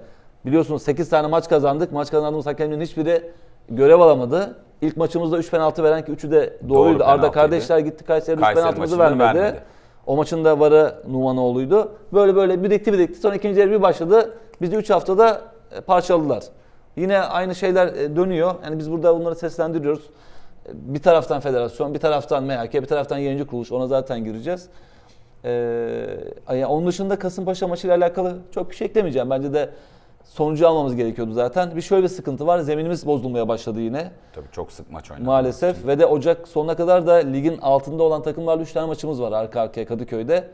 biliyorsunuz sekiz tane maç kazandık. Maç kazandığımız hakemlerin hiçbiri görev alamadı. İlk maçımızda üç penaltı veren ki üçü de doğruydu. Doğru, Arda kardeşler gitti Kayseri'de Kayseri üç penaltımızı vermedi. vermedi. O maçın da varı Numanoğlu'ydu. Böyle böyle birikti birikti. Sonra ikinci yarı bir başladı. Bizi üç haftada parçaladılar. Yine aynı şeyler dönüyor. Yani biz burada bunları seslendiriyoruz. Bir taraftan federasyon, bir taraftan M H K, bir taraftan yayıncı kuruluş. Ona zaten gireceğiz. Ee, onun dışında Kasımpaşa maçıyla alakalı çok bir şey eklemeyeceğim. Bence de sonucu almamız gerekiyordu zaten. Bir şöyle bir sıkıntı var. Zeminimiz bozulmaya başladı yine. Tabii çok sık maç oynadık. Maalesef. Şimdi. Ve de Ocak sonuna kadar da ligin altında olan takımlarla üç tane maçımız var arka arkaya Kadıköy'de.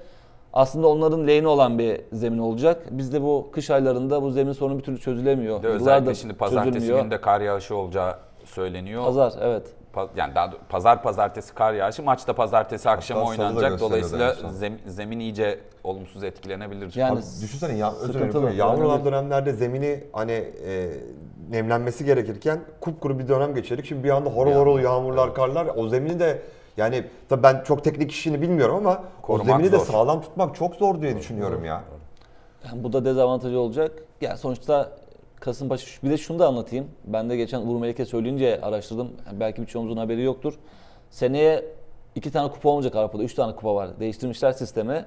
Aslında onların lehine olan bir zemin olacak. Biz de bu kış aylarında bu zemin sorunu bir türlü çözülemiyor. De özellikle şimdi pazartesi günü de kar yağışı olacağı söyleniyor. Pazar, evet. Pa yani daha pazar pazartesi kar yağışı, maçta pazartesi akşamı oynanacak. Dolayısıyla zem zemin iyice olumsuz etkilenebilir. Yani abi, düşünsene ya, özellikle yağmur olan dönemlerde zemini hani e, nemlenmesi gerekirken kupkuru bir dönem geçirdik. Şimdi bir anda horol horol yağmurlar, evet, karlar, o zemini de yani tabii ben çok teknik işini bilmiyorum ama korumak, o zemini de sağlam tutmak çok zor diye düşünüyorum ya. Yani bu da dezavantajı olacak. Yani sonuçta Kasımpaşa, bir de şunu da anlatayım. Ben de geçen Uğur Melike söyleyince araştırdım. Yani belki birçoğumuzun haberi yoktur. Seneye iki tane kupa olmayacak Avrupa'da. Üç tane kupa var. Değiştirmişler sistemi.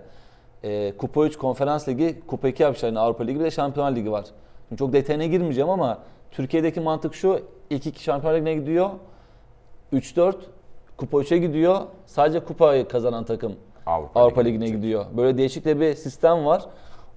E, kupa üç Konferans Ligi, Kupa iki yapmışlar. Yani Avrupa Ligi, bir de Şampiyonel Ligi var. Şimdi çok detayına girmeyeceğim ama Türkiye'deki mantık şu. İlk iki Şampiyonel Ligi'ne gidiyor. üç dört Kupa üçe gidiyor. Sadece kupayı kazanan takım Avrupa, Avrupa Ligi'ne gidiyor. Böyle değişik de bir sistem var.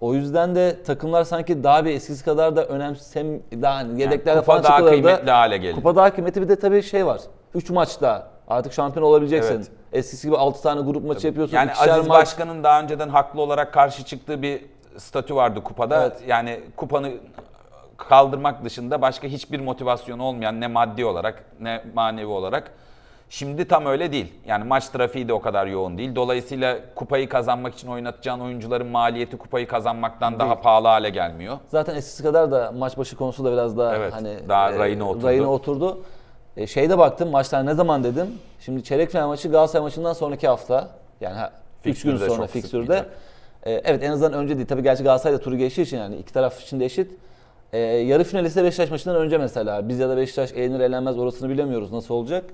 O yüzden de takımlar sanki daha bir eskisi kadar da önemsem, daha yani yedeklerde yani falan çıkıyorlar da. Kupa daha kıymetli hale geldi. Kupa daha kıymetli, bir de tabii şey var. üç maçta artık şampiyon olabileceksin. Evet. Eskisi gibi altı tane grup maçı tabii yapıyorsun. Yani Aziz maç. Başkan'ın daha önceden haklı olarak karşı çıktığı bir statü vardı kupada. Evet. Yani kupanı kaldırmak dışında başka hiçbir motivasyonu olmayan, ne maddi olarak ne manevi olarak. Şimdi tam öyle değil. Yani maç trafiği de o kadar yoğun değil. Dolayısıyla kupayı kazanmak için oynatacağın oyuncuların maliyeti kupayı kazanmaktan değil, daha pahalı hale gelmiyor. Zaten eskisi kadar da maç başı konusu da biraz daha, evet, hani daha e, rayına oturdu. Rayına oturdu. E, şeyde baktım maçlar ne zaman dedim. Şimdi çeyrek final maçı Galatasaray maçından sonraki hafta. Yani üç gün sonra fikstürde. E, evet, en azından önce değil. Tabii gerçi Galatasaray da turu geçtiği için yani iki taraf için de eşit. E, yarı finaliste Beşiktaş maçından önce mesela. Biz ya da Beşiktaş eğlenir eğlenmez orasını bilemiyoruz nasıl olacak.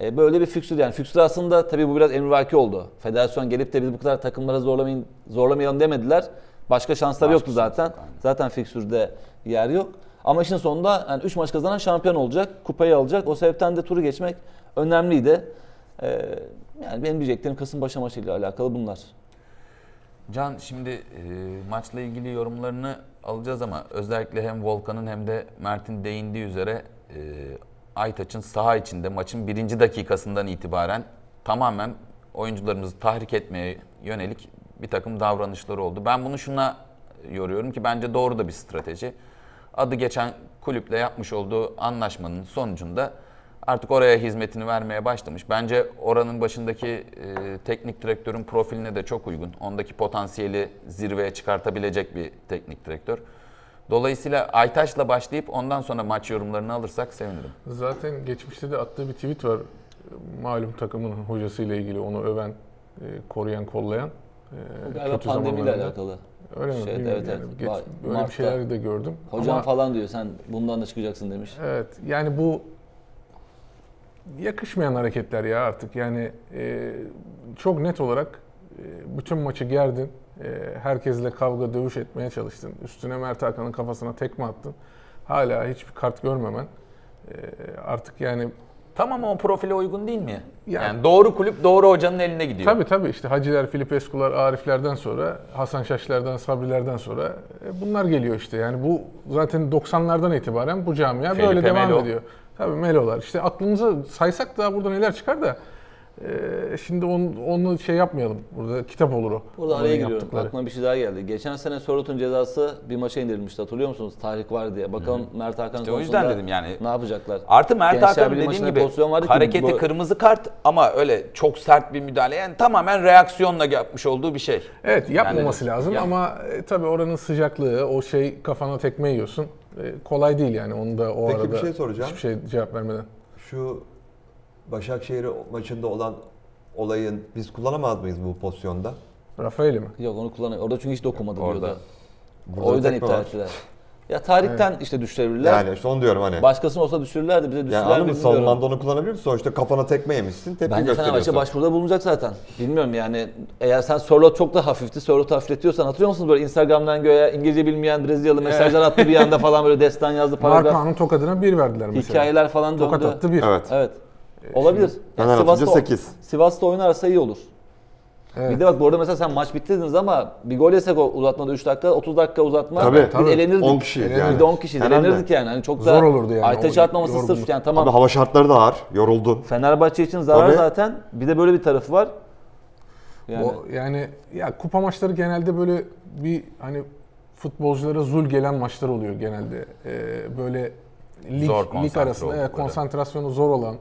E, böyle bir fikstür yani. Fikstür aslında tabii bu biraz emrivaki oldu. Federasyon gelip de biz bu kadar takımlara zorlamayın, zorlamayalım demediler. Başka şansları yoktu zaten. Yok zaten fikstürde yer yok. Ama işin sonunda yani üç maç kazanan şampiyon olacak, kupayı alacak. O sebepten de turu geçmek önemliydi. Ee, yani benim diyeceklerim Kasımpaşa maçıyla alakalı bunlar. Can, şimdi e, maçla ilgili yorumlarını alacağız ama özellikle hem Volkan'ın hem de Mert'in değindiği üzere e, Aytaç'ın saha içinde maçın birinci dakikasından itibaren tamamen oyuncularımızı tahrik etmeye yönelik bir takım davranışları oldu. Ben bunu şuna yoruyorum ki bence doğru da bir strateji. Adı geçen kulüple yapmış olduğu anlaşmanın sonucunda artık oraya hizmetini vermeye başlamış. Bence oranın başındaki e, teknik direktörün profiline de çok uygun. Ondaki potansiyeli zirveye çıkartabilecek bir teknik direktör. Dolayısıyla Aytaç'la başlayıp ondan sonra maç yorumlarını alırsak sevinirim. Zaten geçmişte de attığı bir tweet var. Malum takımın hocasıyla ilgili onu öven, e, koruyan, kollayan. E, pandemiyle alakalı. Öyle mi? Şey, evet, yani. Evet. Geç, böyle Mart'ta bir şeyler de gördüm. Hocam ama falan diyor, sen bundan da çıkacaksın demiş. Evet, yani bu yakışmayan hareketler ya artık. Yani e, çok net olarak e, bütün maçı gerdin. E, herkesle kavga dövüş etmeye çalıştın. Üstüne Mert Hakan'ın kafasına tekme attın. Hala hiçbir kart görmemen. E, artık yani... Tamam, o profile uygun değil mi? Yani, yani doğru kulüp doğru hocanın eline gidiyor. Tabii tabii, işte Haciler, Filipeskular, Ariflerden sonra, Hasan Şaşlardan, Sabrilerden sonra e, bunlar geliyor işte. Yani bu zaten doksanlardan itibaren bu camia Felipe böyle devam Melo ediyor. Tabii Melolar. İşte aklımıza saysak daha burada neler çıkar da e, şimdi onu, onu şey yapmayalım. Burada kitap olur o. Burada araya giriyorum. Aklıma bir şey daha geldi. Geçen sene Sorot'un cezası bir maça indirilmişti, hatırlıyor musunuz? Tahrik var diye. Bakalım Hı-hı. Mert Hakan işte o yüzden dedim yani. Ne yapacaklar? Artı Mert Hakan dediğim gibi hareketi ki, kırmızı kart ama öyle çok sert bir müdahale. Yani tamamen reaksiyonla yapmış olduğu bir şey. Evet, yapmaması yani lazım yani. Ama e, tabii oranın sıcaklığı, o şey kafana tekme yiyorsun. Kolay değil yani onu da o Peki, arada bir şey soracağım. Hiçbir şey cevap vermeden. Şu Başakşehir maçında olan olayın biz kullanamaz mıyız bu pozisyonda? Rafael'i mi? Yok, onu kullanamıyor. Orada çünkü hiç dokunmadı orada. O yüzden iptal ettiler. Ya tarihten evet, işte düşürebilirler. Yani işte onu diyorum hani. Başkasının olsa düşürürler de bize düşürürler. Yani savunmanda onu kullanabilir misin? Sonuçta kafana tekme yemişsin, tepki bence gösteriyorsun. Bence Fenerbahçe başvuruda bulunacak zaten. Bilmiyorum yani. Eğer sen Sorlot çok da hafifti, Sorlot'u hafifletiyorsan hatırlıyor musunuz böyle Instagram'dan göğe İngilizce bilmeyen Brezilyalı mesajlar attı bir anda falan böyle destan yazdı paragraf. Markanın tokadına bir verdiler mesela. Hikayeler falan döndü. Tokat attı bir. Evet. Evet. Olabilir. Yani Sivas'ta, Sivas'ta oynarsa iyi olur. Evet. Bir de bak bu arada mesela sen maç bitirdiniz ama bir gol yesek uzatmada üç dakika, otuz dakika uzatma. Tabii, biz tabii elenirdik. on kişiyiz yani. Biz de on kişiyiz, elenirdik yani. Hani çok zor olurdu yani. Aytaç'ı atmaması sırf yani tamam. Abi hava şartları da ağır, yoruldu. Fenerbahçe için zarar tabii zaten. Bir de böyle bir tarafı var. Yani, o, yani ya kupa maçları genelde böyle bir hani futbolculara zul gelen maçlar oluyor genelde. Ee, böyle lig, lig arasında e, konsantrasyonu zor olan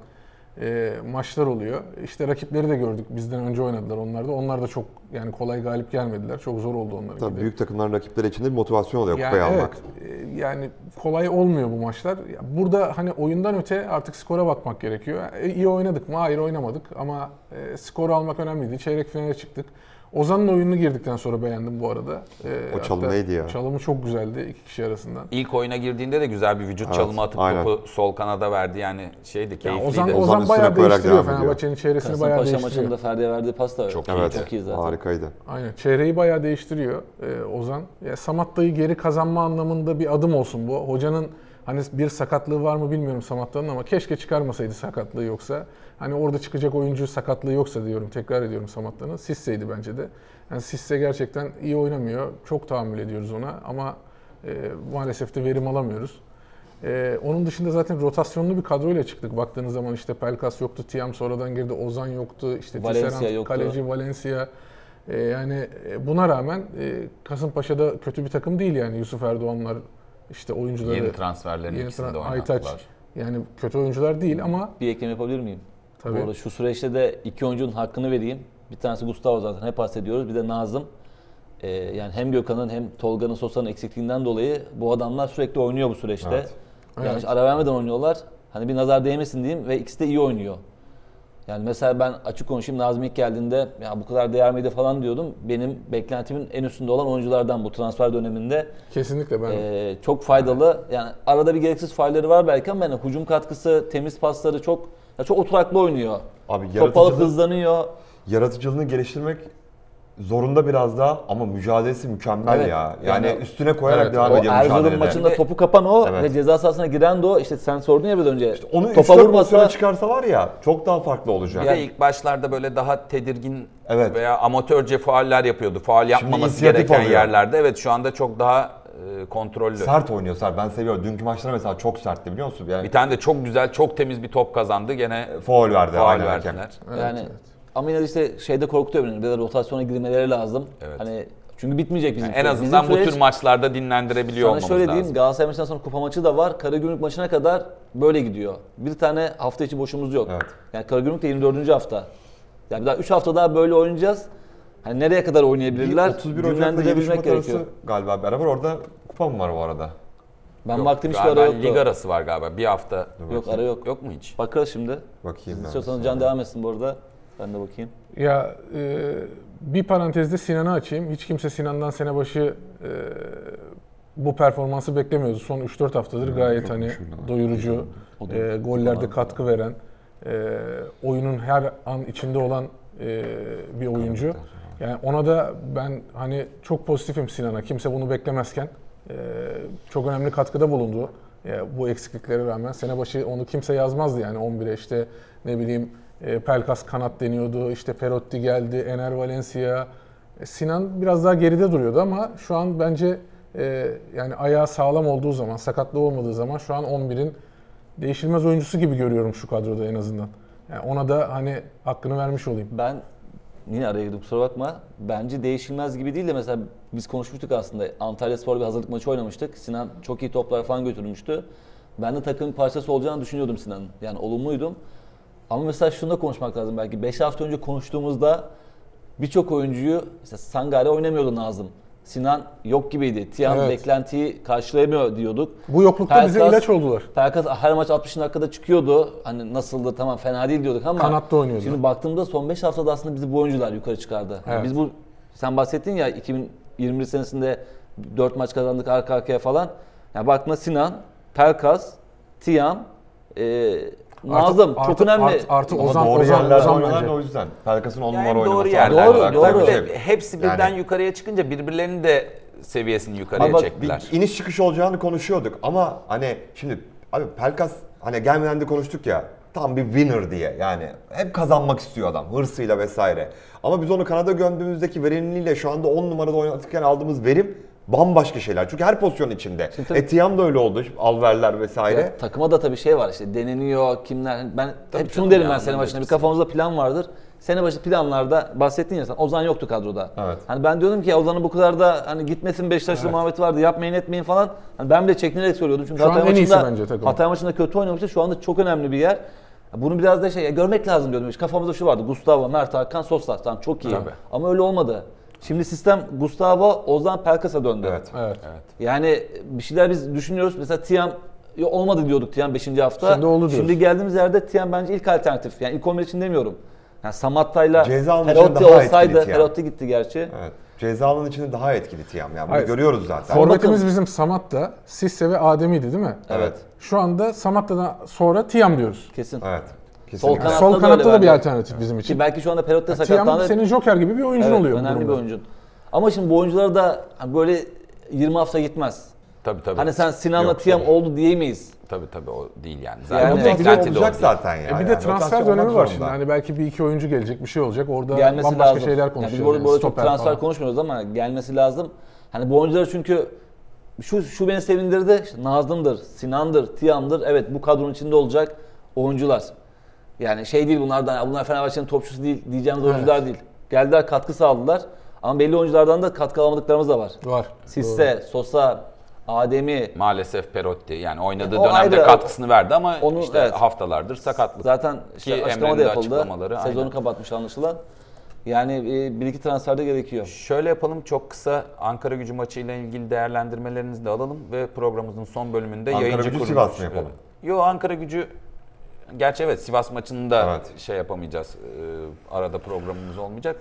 E, maçlar oluyor. İşte rakipleri de gördük. Bizden önce oynadılar onlar da. Onlar da çok yani kolay galip gelmediler. Çok zor oldu onlara. Tabii gibi. Büyük takımların rakipleri için de bir motivasyon oluyor yani, kupayı evet, almak. E, yani kolay olmuyor bu maçlar. Burada hani oyundan öte artık skora bakmak gerekiyor. E, iyi oynadık mı? Hayır, oynamadık ama e, skoru almak önemliydi. Çeyrek finale çıktık. Ozan'ın oyununu girdikten sonra beğendim bu arada. Ee, o çalım neydi ya? Çalımı çok güzeldi iki kişi arasından. İlk oyuna girdiğinde de güzel bir vücut evet, çalımı atıp aynen, topu sol kanada verdi yani şeydi, keyifliydi. Yani Ozan, Ozan, Ozan bayağı değiştiriyor Fenerbahçe'nin çehresini, Kasımpaşa bayağı değiştiriyor. Kasımpaşa maçında Ferdi'ye verdiği pas da çok, evet, çok iyi zaten. Harikaydı. Aynen, çehreyi bayağı değiştiriyor ee, Ozan. Ya, Samatta'yı geri kazanma anlamında bir adım olsun bu. Hocanın hani bir sakatlığı var mı bilmiyorum Samatta'nın ama keşke çıkarmasaydı sakatlığı yoksa. Hani orada çıkacak oyuncu sakatlığı yoksa diyorum, tekrar ediyorum Samatta'nın. Cissé'ydi bence de. Yani Cissé gerçekten iyi oynamıyor. Çok tahammül ediyoruz ona ama e, maalesef de verim alamıyoruz. E, onun dışında zaten rotasyonlu bir kadroyla çıktık. Baktığınız zaman işte Pelkas yoktu, Tiam sonradan girdi, Ozan yoktu, işte Valencia, kaleci Valencia. E, yani buna rağmen e, Kasımpaşa'da kötü bir takım değil yani. Yusuf Erdoğanlar, işte oyuncuları, yeni transferlerin ikisini de oynattılar. Yani kötü oyuncular değil ama... Bir eklem yapabilir miyim? Tabii. Bu arada şu süreçte de iki oyuncunun hakkını vereyim. Bir tanesi Gustavo, zaten hep bahsediyoruz. Bir de Nazım. Ee, yani hem Gökhan'ın hem Tolga'nın, Sosa'nın eksikliğinden dolayı bu adamlar sürekli oynuyor bu süreçte. Evet. Yani evet, ara vermeden oynuyorlar. Hani bir nazar değmesin diyeyim ve ikisi de iyi oynuyor. Yani mesela ben açık konuşayım, Nazım ilk geldiğinde ya bu kadar değer miydi falan diyordum. Benim beklentimin en üstünde olan oyunculardan bu transfer döneminde. Kesinlikle ben. E, çok faydalı. Yani arada bir gereksiz fayları var belki ama yani hücum katkısı, temiz pasları çok ya çok oturaklı oynuyor. Abi topalı hızlanıyor. Yaratıcılığını geliştirmek zorunda biraz daha ama mücadelesi mükemmel evet. ya. Yani, yani üstüne koyarak evet, devam ediyor mücadelede. Erzurum maçında topu kapan o evet. ve ceza sahasına giren de o. İşte sen sordun ya biraz önce. İşte onu topa vurmasa çıkarsa var ya çok daha farklı olacak. Ya ilk başlarda böyle daha tedirgin evet. veya amatörce fauller yapıyordu. Faul yapmaması gereken oluyor. Yerlerde. Evet şu anda çok daha kontrollü. Sert oynuyor Sert. Ben seviyorum. Dünkü maçlar mesela çok sertti biliyor musun? Yani bir tane de çok güzel, çok temiz bir top kazandı. Gene faul verdi. Faul verdiler. Evet, yani evet. Ama yine de işte şeyde korkutuyor beni. Biraz rotasyona girmeleri lazım. Evet. Hani çünkü bitmeyecek bizim. Yani en azından bizim bu tür maçlarda dinlendirebiliyor olmamız lazım. Sana şöyle diyeyim, Galatasaray maçından sonra Kupa maçı da var. Karagümrük maçına kadar böyle gidiyor. Bir tane hafta içi boşumuz yok. Evet. Yani Karagümrük de yirmi dördüncü hafta. Yani daha üç hafta daha böyle oynayacağız. Hani nereye kadar oynayabilirler? otuz bir Ocak'ta gerekiyor galiba beraber. Orada Kupa mı var bu arada? Ben yok, baktım hiç ara yoktu. Lig arası var galiba. Bir hafta. Yok ara yok. Yok mu hiç? Bakarız şimdi. Bakayım. İstiyorsanız Can devam etsin bu arada. Ben de bakayım. Ya e, bir parantezde Sinan'ı açayım. Hiç kimse Sinan'dan sene başı e, bu performansı beklemiyordu. Son üç dört haftadır evet, gayet hani doyurucu, e, gollerde katkı var. veren, e, oyunun her an içinde olan e, bir oyuncu. Yani ona da ben hani çok pozitifim Sinan'a. Kimse bunu beklemezken e, çok önemli katkıda bulundu. E, bu eksikliklere rağmen sene başı onu kimse yazmazdı yani on bire işte ne bileyim Pelkas kanat deniyordu, işte Perotti geldi, Enner Valencia. Sinan biraz daha geride duruyordu ama şu an bence e, yani ayağı sağlam olduğu zaman, sakatlığı olmadığı zaman şu an on birin değişilmez oyuncusu gibi görüyorum şu kadroda en azından. Yani ona da hani hakkını vermiş olayım. Ben yine araya girdim kusura bakma. Bence değişilmez gibi değil de mesela biz konuşmuştuk aslında. Antalyaspor bir hazırlık maçı oynamıştık. Sinan çok iyi toplar falan götürmüştü. Ben de takım parçası olacağını düşünüyordum Sinan'ın. Yani olumluydum. Ama mesela şunu da konuşmak lazım belki. beş hafta önce konuştuğumuzda birçok oyuncuyu mesela Sangare oynamıyordu Nazım. Sinan yok gibiydi. Tiam evet. beklentiyi karşılayamıyor diyorduk. Bu yoklukta Pelkas, bize ilaç oldular. Pelkas her maç altmışın dakikada çıkıyordu. Hani nasıldı tamam fena değil diyorduk ama kanatta oynuyordu. Şimdi baktığımda son beş haftada aslında bizi bu oyuncular yukarı çıkardı. Evet. Yani biz bu sen bahsettin ya iki bin yirmi senesinde dört maç kazandık arka arkaya falan. Yani baktığında Sinan, Pelkas, Tiam, eee Nazım artık, çok artık, önemli. Artık, artık Ozan, Ozan, Ozan, Ozan bence. O yüzden Pelkas'ın on numara oynaması. Doğru yerler. Doğru, doğru. Tabii, hepsi birden yani. Yukarıya çıkınca birbirlerinin de seviyesini yukarıya ama çektiler. Bir iniş çıkış olacağını konuşuyorduk ama hani şimdi abi Pelkas hani gelmeden de konuştuk ya tam bir winner diye yani hep kazanmak istiyor adam hırsıyla vesaire. Ama biz onu Kanada gömdüğümüzdeki verimliliğiyle şu anda on numarada oynatıkken aldığımız verim bambaşka şeyler. Çünkü her pozisyon içinde. Etiam da öyle oldu. Alverler vesaire. Ya, takıma da tabii şey var işte deneniyor kimler. Ben tabii hep şunu derim ben sene başında. Bir kafamızda plan vardır. Sene başı planlarda bahsettin ya sen Ozan yoktu kadroda. Evet. Hani ben diyordum ki Ozan'ın bu kadar da hani gitmesin Beşiktaşlı evet. muhabbeti vardı. Yapmayın etmeyin falan. Hani ben bile çekinerek söylüyordum. Çünkü Hatay maçında, Hatay maçında kötü oynamıştı. Şu anda çok önemli bir yer. Bunu biraz da şey ya, görmek lazım diyordum. İşte kafamızda şu vardı. Gustavo, Mert Hakan, Sosa tamam çok iyi. Tabii. Ama öyle olmadı. Şimdi sistem Gustavo, Ozan, Pelkas'a döndü. Evet, evet. Yani bir şeyler biz düşünüyoruz. Mesela Tiam olmadı diyorduk Tiam beşinci hafta. Şimdi oldu diyoruz. Şimdi geldiğimiz yerde Tiam bence ilk alternatif. Yani ilk on bir için demiyorum. Yani Samatta'yla Perotti olsaydı, Perotti gitti gerçi. Evet. Ceza alanı içinde daha etkili Tiam. Yani bunu görüyoruz zaten. Forvetimiz bizim Samatta, Cissé ve Adem'iydi değil mi? Evet. Şu anda Samatta'dan sonra Tiam diyoruz. Kesin. Evet. Sol kanatta, yani sol kanatta da, da bir alternatif evet. bizim için. Ki belki şu anda Perotti sakatlandı. Senin Joker gibi bir oyuncun evet, oluyor. Önemli bir oyuncun. Ama şimdi bu oyunculara da böyle yirmi hafta gitmez. Tabii tabii. Hani sen Sinan'la Tiam oldu diyemeyiz. Tabii tabii o değil yani. Zaten yani, yani, olacak, olacak zaten ya. E bir yani. de transfer yani, dönemi var şimdi. Hani belki bir iki oyuncu gelecek, bir şey olacak. Orada gelmesi bambaşka lazım. şeyler konuşuyoruz. Yani biz burada yani, çok transfer falan konuşmuyoruz ama gelmesi lazım. Hani bu oyuncular çünkü şu şu beni sevindirdi. İşte Nazım'dır, Sinan'dır, Tiam'dır. Evet bu kadronun içinde olacak oyuncular. Yani şey değil bunlardan, bunlar Fenerbahçe'nin topçusu değil diyeceğimiz evet. oyuncular değil. Geldiler katkı sağladılar ama belli oyunculardan da katkı alamadıklarımız da var. Var. Cissé, Sosa, Adem'i. Maalesef Perotti yani oynadığı yani dönemde ayrı, katkısını verdi ama onu, işte evet. haftalardır sakatlık. Zaten işte açıklama da yapıldı. Sezonu aynen. kapatmış anlaşılan. Yani bir iki transferde gerekiyor. Şöyle yapalım çok kısa Ankara Gücü maçıyla ilgili değerlendirmelerinizi de alalım ve programımızın son bölümünde Ankara yayıncı kuruluşu. Ankara Gücü Sivas mı yapalım? Yok Ankara Gücü Gerçi evet, Sivas maçında evet. şey yapamayacağız. Ee, arada programımız olmayacak.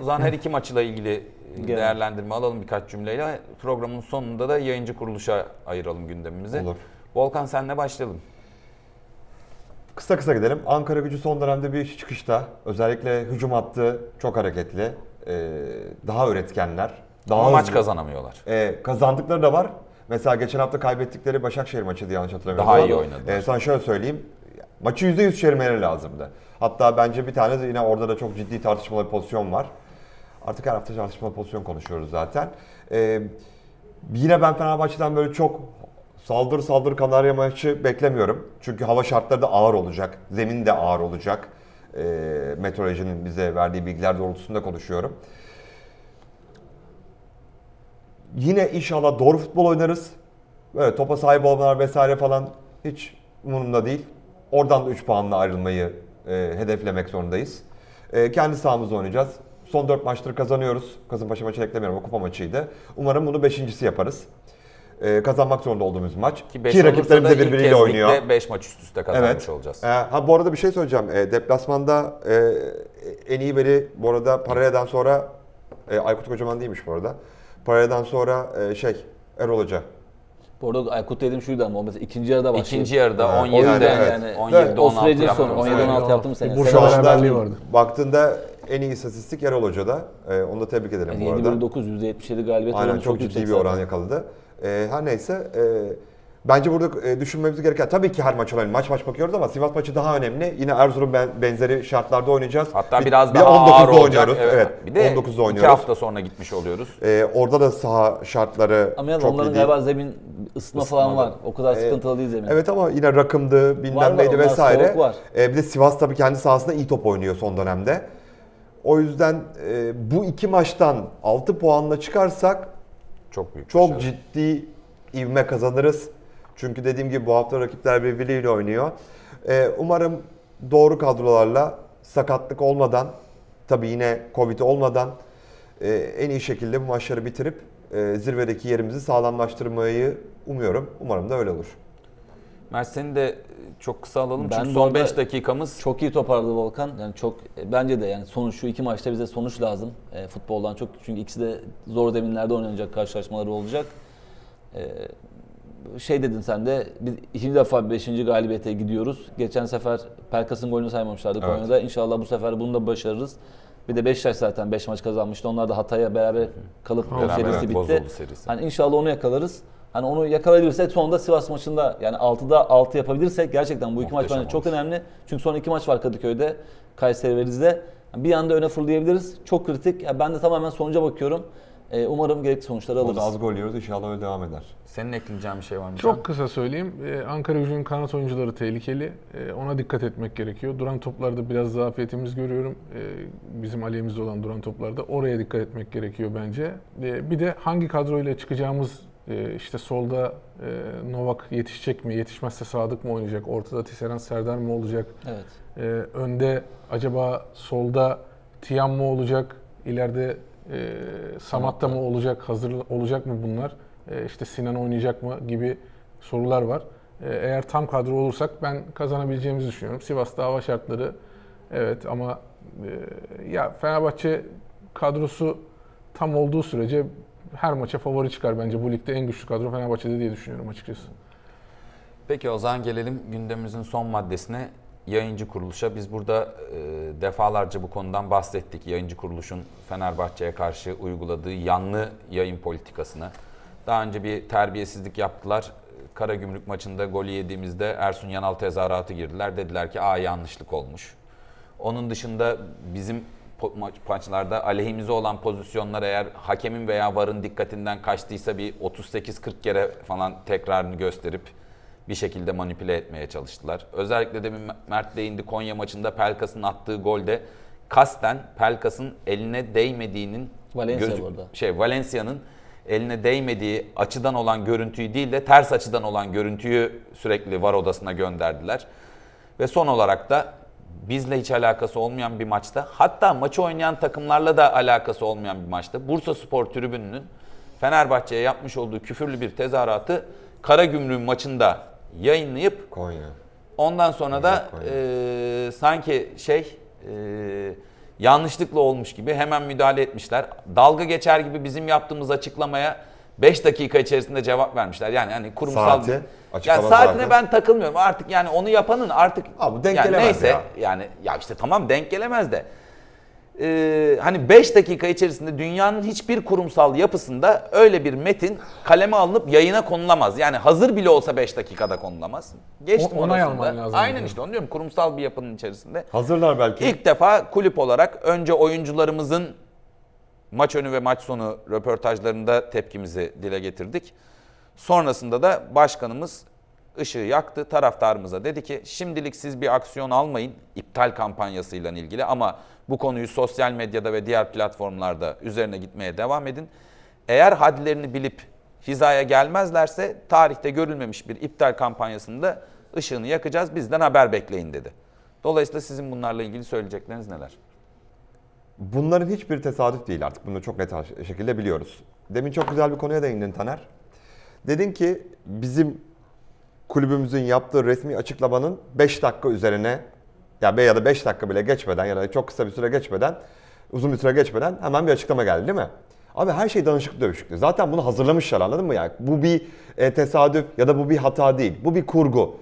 O zaman her iki maçla ilgili değerlendirme alalım birkaç cümleyle. Programın sonunda da yayıncı kuruluşa ayıralım gündemimizi. Olur. Volkan, senle başlayalım. Kısa kısa gidelim. Ankara Gücü son dönemde bir çıkışta. Özellikle hücum hattı çok hareketli. Ee, daha üretkenler. Daha Ama maç kazanamıyorlar. Ee, kazandıkları da var. Mesela geçen hafta kaybettikleri Başakşehir maçı diye yanlış hatırlamıyorum. Daha iyi oynadılar. Ee, sana şöyle söyleyeyim. Maçı yüzde yüz çevirmeleri lazımdı. Hatta bence bir tane de yine orada da çok ciddi tartışmalı bir pozisyon var. Artık her hafta tartışmalı pozisyon konuşuyoruz zaten. Ee, yine ben Fenerbahçe'den böyle çok saldır saldır Kanarya maçı beklemiyorum. Çünkü hava şartları da ağır olacak. Zemin de ağır olacak. Ee, meteorolojinin bize verdiği bilgiler doğrultusunda konuşuyorum. Yine inşallah doğru futbol oynarız. Böyle topa sahip olmalar vesaire falan hiç umurumda değil. Oradan da üç puanla ayrılmayı e, hedeflemek zorundayız. E, kendi sahamızda oynayacağız. Son dört maçtır kazanıyoruz. Kasımpaşa maçı beklemiyorum, o kupa maçıydı. Umarım bunu beşincisi yaparız. E, kazanmak zorunda olduğumuz maç. Ki, Ki rakiplerimiz de birbiriyle oynuyor. beş maç üst üste kazanmış evet. olacağız. E, ha bu arada bir şey söyleyeceğim. E, deplasmanda e, en iyi veri bu arada Paraya'dan sonra e, Aykut Kocaman değilmiş bu arada. Paraya'dan sonra e, şey Erol Hoca. Bu arada Aykut dediğim şuydu ama mesela ikinci yarıda başladı. İkinci yarıda on yedide yani on yedide on altı yaptım. on yedi on altı yaptım sene. Bu şu anda baktığında en iyi istatistik Erol Hoca'da. Ee, onu da tebrik edelim yani bu arada. yedi bölü dokuz, yüzde yetmiş yedi galibiyet. Aynen, çok, çok ciddi bir oran zaten yakaladı. Ee, her neyse e, bence burada e, düşünmemiz gereken tabii ki her maç önemli. Maç maç bakıyoruz ama Sivas maçı daha önemli. Yine Erzurum ben, benzeri şartlarda oynayacağız. Hatta bir, biraz daha ağır oynuyoruz. Evet. Evet. Bir de on dokuzda oynuyoruz. iki hafta sonra gitmiş oluyoruz. Ee, orada da saha şartları ama çok iyi. Ama onların galiba zemin ısınma falan var. O kadar ee, sıkıntılı değil zemin. Evet ama yine rakımdı, bilmem neydi vesaire. Ee, bir de Sivas tabii kendi sahasında iyi top oynuyor son dönemde. O yüzden e, bu iki maçtan altı puanla çıkarsak çok büyük çok başarı. Ciddi ivme kazanırız. Çünkü dediğim gibi bu hafta rakipler birbiriyle oynuyor. E, umarım doğru kadrolarla, sakatlık olmadan, tabii yine Covid olmadan e, en iyi şekilde bu maçları bitirip e, zirvedeki yerimizi sağlamlaştırmayı umuyorum. Umarım da öyle olur. Mert, seni de çok kısa alalım ben çünkü son beş dakikamız. Çok iyi toparladı Volkan. Yani çok bence de yani sonuç, şu iki maçta bize sonuç lazım. E, futboldan çok, çünkü ikisi de zor zeminlerde oynanacak karşılaşmaları olacak. E, şey dedin sen de, biz ikinci defa beşinci galibiyete gidiyoruz. Geçen sefer Pelkas'ın golünü saymamışlardı evet. Konya'da. İnşallah bu sefer bunu da başarırız. Bir de Beşiktaş zaten beş maç kazanmıştı. Onlar da Hatay'a beraber kalıp o serisi bitti. Serisi. Hani inşallah onu yakalarız. Hani onu yakalayabilirsek sonunda Sivas maçında yani altıda altı yapabilirsek gerçekten bu iki muhteşem maç bence çok önemli. Çünkü son iki maç var Kadıköy'de, Kayseri ve Rize'de. Bir anda öne fırlayabiliriz. Çok kritik. Yani ben de tamamen sonuca bakıyorum. Ee, umarım gerekli sonuçları alırız. Az gol yiyoruz. İnşallah öyle devam eder. Senin ekleyeceğin bir şey var mı? Çok sen? Kısa söyleyeyim. Ee, Ankara Gücü'nün kanat oyuncuları tehlikeli. Ee, ona dikkat etmek gerekiyor. Duran toplarda biraz zafiyetimiz görüyorum. Ee, bizim aleyhimizde olan duran toplarda. Oraya dikkat etmek gerekiyor bence. Ee, bir de hangi kadroyla çıkacağımız. İşte solda Novak yetişecek mi? Yetişmezse Sadık mı oynayacak? Ortada Tisserand, Serdar mı olacak? Evet. Önde acaba solda Tiam mı olacak? İleride Samatta mı olacak? Hazır olacak mı bunlar? İşte Sinan oynayacak mı? Gibi sorular var. Eğer tam kadro olursak ben kazanabileceğimizi düşünüyorum. Sivas'ta hava şartları evet ama ya Fenerbahçe kadrosu tam olduğu sürece her maça favori çıkar bence. Bu ligde en güçlü kadro Fenerbahçe'de diye düşünüyorum açıkçası. Peki o zaman gelelim gündemimizin son maddesine, yayıncı kuruluşa. Biz burada e, defalarca bu konudan bahsettik. Yayıncı kuruluşun Fenerbahçe'ye karşı uyguladığı yanlı yayın politikasını. Daha önce bir terbiyesizlik yaptılar. Karagümrük maçında golü yediğimizde Ersun Yanal tezahüratı girdiler. Dediler ki aa yanlışlık olmuş. Onun dışında bizim maçlarda aleyhimize olan pozisyonlar eğer hakemin veya VAR'ın dikkatinden kaçtıysa bir otuz sekiz kırk kere falan tekrarını gösterip bir şekilde manipüle etmeye çalıştılar. Özellikle de Mert değindi, Konya maçında Pelkas'ın attığı golde kasten Pelkas'ın eline değmediğinin Valencia gözü, şey Valencia'nın eline değmediği açıdan olan görüntüyü değil de ters açıdan olan görüntüyü sürekli VAR odasına gönderdiler. Ve son olarak da bizle hiç alakası olmayan bir maçta, hatta maçı oynayan takımlarla da alakası olmayan bir maçta Bursaspor tribününün Fenerbahçe'ye yapmış olduğu küfürlü bir tezahüratı Karagümrük maçında yayınlayıp Konya. Ondan sonra da e, sanki şey e, yanlışlıkla olmuş gibi hemen müdahale etmişler. Dalga geçer gibi bizim yaptığımız açıklamaya beş dakika içerisinde cevap vermişler. Yani hani kurumsal saati, yani saatine zaten ben takılmıyorum. Artık yani onu yapanın artık abi denk yani neyse ya. Yani ya işte tamam denk gelemez de. Ee, hani beş dakika içerisinde dünyanın hiçbir kurumsal yapısında öyle bir metin kaleme alınıp yayına konulamaz. Yani hazır bile olsa beş dakikada konulamaz. Geçtim o, orasında. Aynen yani. İşte onu diyorum, kurumsal bir yapının içerisinde. Hazırlar belki. İlk defa kulüp olarak önce oyuncularımızın maç önü ve maç sonu röportajlarında tepkimizi dile getirdik. Sonrasında da başkanımız ışığı yaktı. Taraftarımıza dedi ki şimdilik siz bir aksiyon almayın iptal kampanyasıyla ilgili ama bu konuyu sosyal medyada ve diğer platformlarda üzerine gitmeye devam edin. Eğer hadlerini bilip hizaya gelmezlerse tarihte görülmemiş bir iptal kampanyasında ışığını yakacağız. Bizden haber bekleyin dedi. Dolayısıyla sizin bunlarla ilgili söyleyecekleriniz neler? Bunların hiçbir tesadüf değil artık. Bunu çok net şekilde biliyoruz. Demin çok güzel bir konuya değindin Taner. Dedin ki bizim kulübümüzün yaptığı resmi açıklamanın beş dakika üzerine ya ya da beş dakika bile geçmeden ya da çok kısa bir süre geçmeden, uzun bir süre geçmeden hemen bir açıklama geldi değil mi? Abi her şey danışıklı dövüşüklü. Zaten bunu hazırlamışlar, anladın mı? Yani bu bir tesadüf ya da bu bir hata değil. Bu bir kurgu.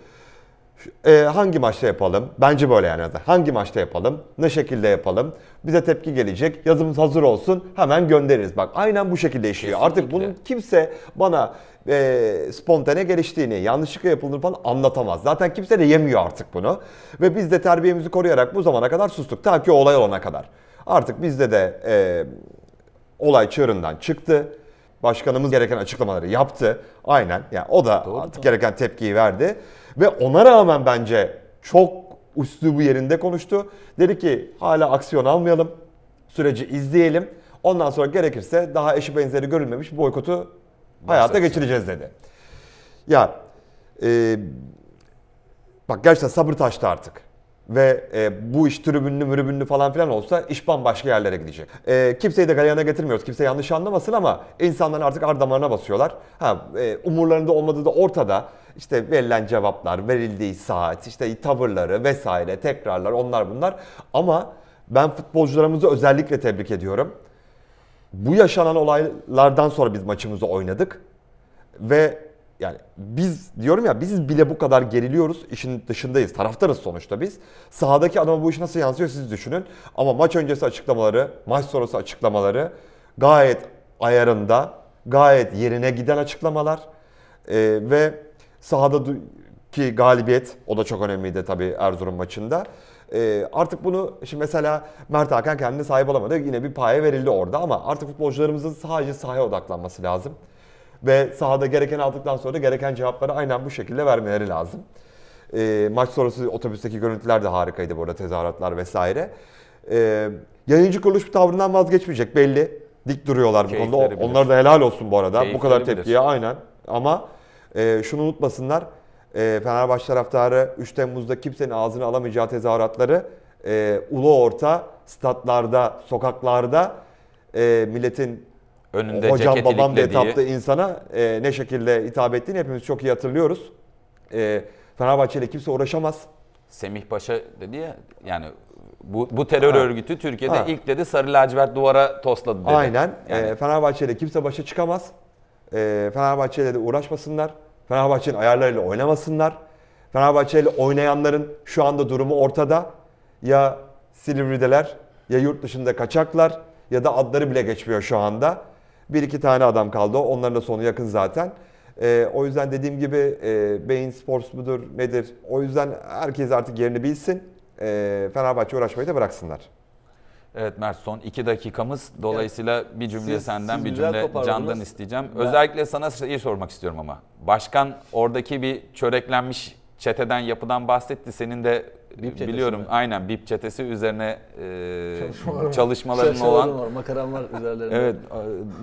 E, hangi maçta yapalım? Bence böyle yani. Hangi maçta yapalım? Ne şekilde yapalım? Bize tepki gelecek. Yazımız hazır olsun. Hemen göndeririz. Bak aynen bu şekilde işliyor. Kesinlikle. Artık bunun kimse bana e, spontane geliştiğini, yanlışlıkla yapıldığını falan anlatamaz. Zaten kimse de yemiyor artık bunu. Ve biz de terbiyemizi koruyarak bu zamana kadar sustuk. Ta ki olay olana kadar. Artık bizde de e, olay çığırından çıktı. Başkanımız gereken açıklamaları yaptı. Aynen. Yani o da doğru, artık doğru. gereken tepkiyi verdi. Ve ona rağmen bence çok üslubu yerinde konuştu. Dedi ki hala aksiyon almayalım, süreci izleyelim. Ondan sonra gerekirse daha eşi benzeri görülmemiş boykotu başlattı. Hayata geçireceğiz dedi. Ya e, bak gerçekten sabır taştı artık. Ve e, bu iş tribünlü mürübünlü falan filan olsa iş bambaşka yerlere gidecek. E, kimseyi de galeyana getirmiyoruz. Kimse yanlış anlamasın ama insanlar artık ar damarına basıyorlar. Ha, e, umurlarında olmadığı da ortada. İşte verilen cevaplar, verildiği saat, işte tavırları vesaire, tekrarlar, onlar bunlar. Ama ben futbolcularımızı özellikle tebrik ediyorum. Bu yaşanan olaylardan sonra biz maçımızı oynadık. Ve yani biz diyorum ya, biz bile bu kadar geriliyoruz, işin dışındayız, taraftarız sonuçta biz. Sahadaki adama bu iş nasıl yansıyor siz düşünün. Ama maç öncesi açıklamaları, maç sonrası açıklamaları gayet ayarında, gayet yerine giden açıklamalar ee, ve sahadaki galibiyet, o da çok önemliydi tabii Erzurum maçında. Ee, artık bunu, şimdi mesela Mert Hakan kendine sahip olamadı, yine bir paye verildi orada ama artık futbolcularımızın sadece sahaya odaklanması lazım. Ve sahada gereken aldıktan sonra da gereken cevapları aynen bu şekilde vermeleri lazım. Ee, maç sonrası otobüsteki görüntüler de harikaydı bu arada, tezahüratlar vesaire. Ee, yayıncı kuruluş bir tavrından vazgeçmeyecek belli. Dik duruyorlar bu konuda. Bilir. Onlara da helal olsun bu arada. Keyifleri bu kadar tepkiye bilir. Aynen ama e, şunu unutmasınlar. E, Fenerbahçe taraftarı üç Temmuz'da kimsenin ağzını alamayacağı tezahüratları e, ulu orta statlarda, sokaklarda e, milletin önünde hocam babam diye taptığı insana e, ne şekilde hitap ettiğini hepimiz çok iyi hatırlıyoruz. E, Fenerbahçe ile kimse uğraşamaz. Semih Paşa dedi ya, yani bu, bu terör ha. örgütü Türkiye'de ha. ilk dedi sarı lacivert duvara tosladı dedi. Aynen. Yani. E, Fenerbahçe ile kimse başa çıkamaz. E, Fenerbahçe ile de uğraşmasınlar. Fenerbahçe'nin ayarlarıyla oynamasınlar. Fenerbahçe ile oynayanların şu anda durumu ortada. Ya Silivri'deler, ya yurt dışında kaçaklar, ya da adları bile geçmiyor şu anda. Bir iki tane adam kaldı. Onların da sonu yakın zaten. Ee, o yüzden dediğim gibi e, Beyin Sports mudur nedir? O yüzden herkes artık yerini bilsin. E, Fenerbahçe uğraşmayı da bıraksınlar. Evet Mert, son iki dakikamız. Dolayısıyla yani, bir cümle siz, senden siz bir cümle Can'dan isteyeceğim. Ben... Özellikle sana şeyi sormak istiyorum ama. Başkan oradaki bir çöreklenmiş çeteden, yapıdan bahsetti. Senin de B İ P biliyorum mi? Aynen B İ P çetesi üzerine e, çalışmaların olan. Var, makaram var üzerlerinde. Evet.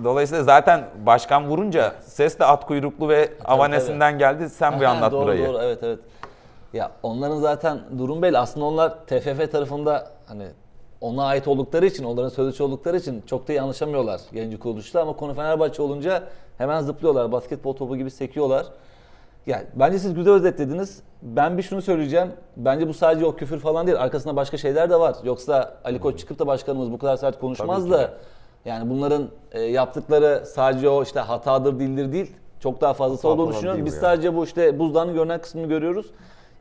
Dolayısıyla zaten başkan vurunca ses de at kuyruklu ve tabii, avanesinden tabii. geldi. Sen aha, bir anlat doğru, burayı. Doğru evet evet. Ya onların zaten durum belli. Aslında onlar T F F tarafında hani ona ait oldukları için, onların sözcüsü oldukları için çok da iyi anlaşamıyorlar yayıncı kuruluşla ama konu Fenerbahçe olunca hemen zıplıyorlar. Basketbol topu gibi sekiyorlar. Yani bence siz güzel özetlediniz. Ben bir şunu söyleyeceğim. Bence bu sadece o küfür falan değil. Arkasında başka şeyler de var. Yoksa Ali Koç çıkıp da başkanımız bu kadar sert konuşmaz da. Yani bunların e, yaptıkları sadece o işte hatadır değildir değil. Çok daha fazlası olduğunu düşünüyorum. Biz yani sadece bu işte buzdağının görünen kısmını görüyoruz.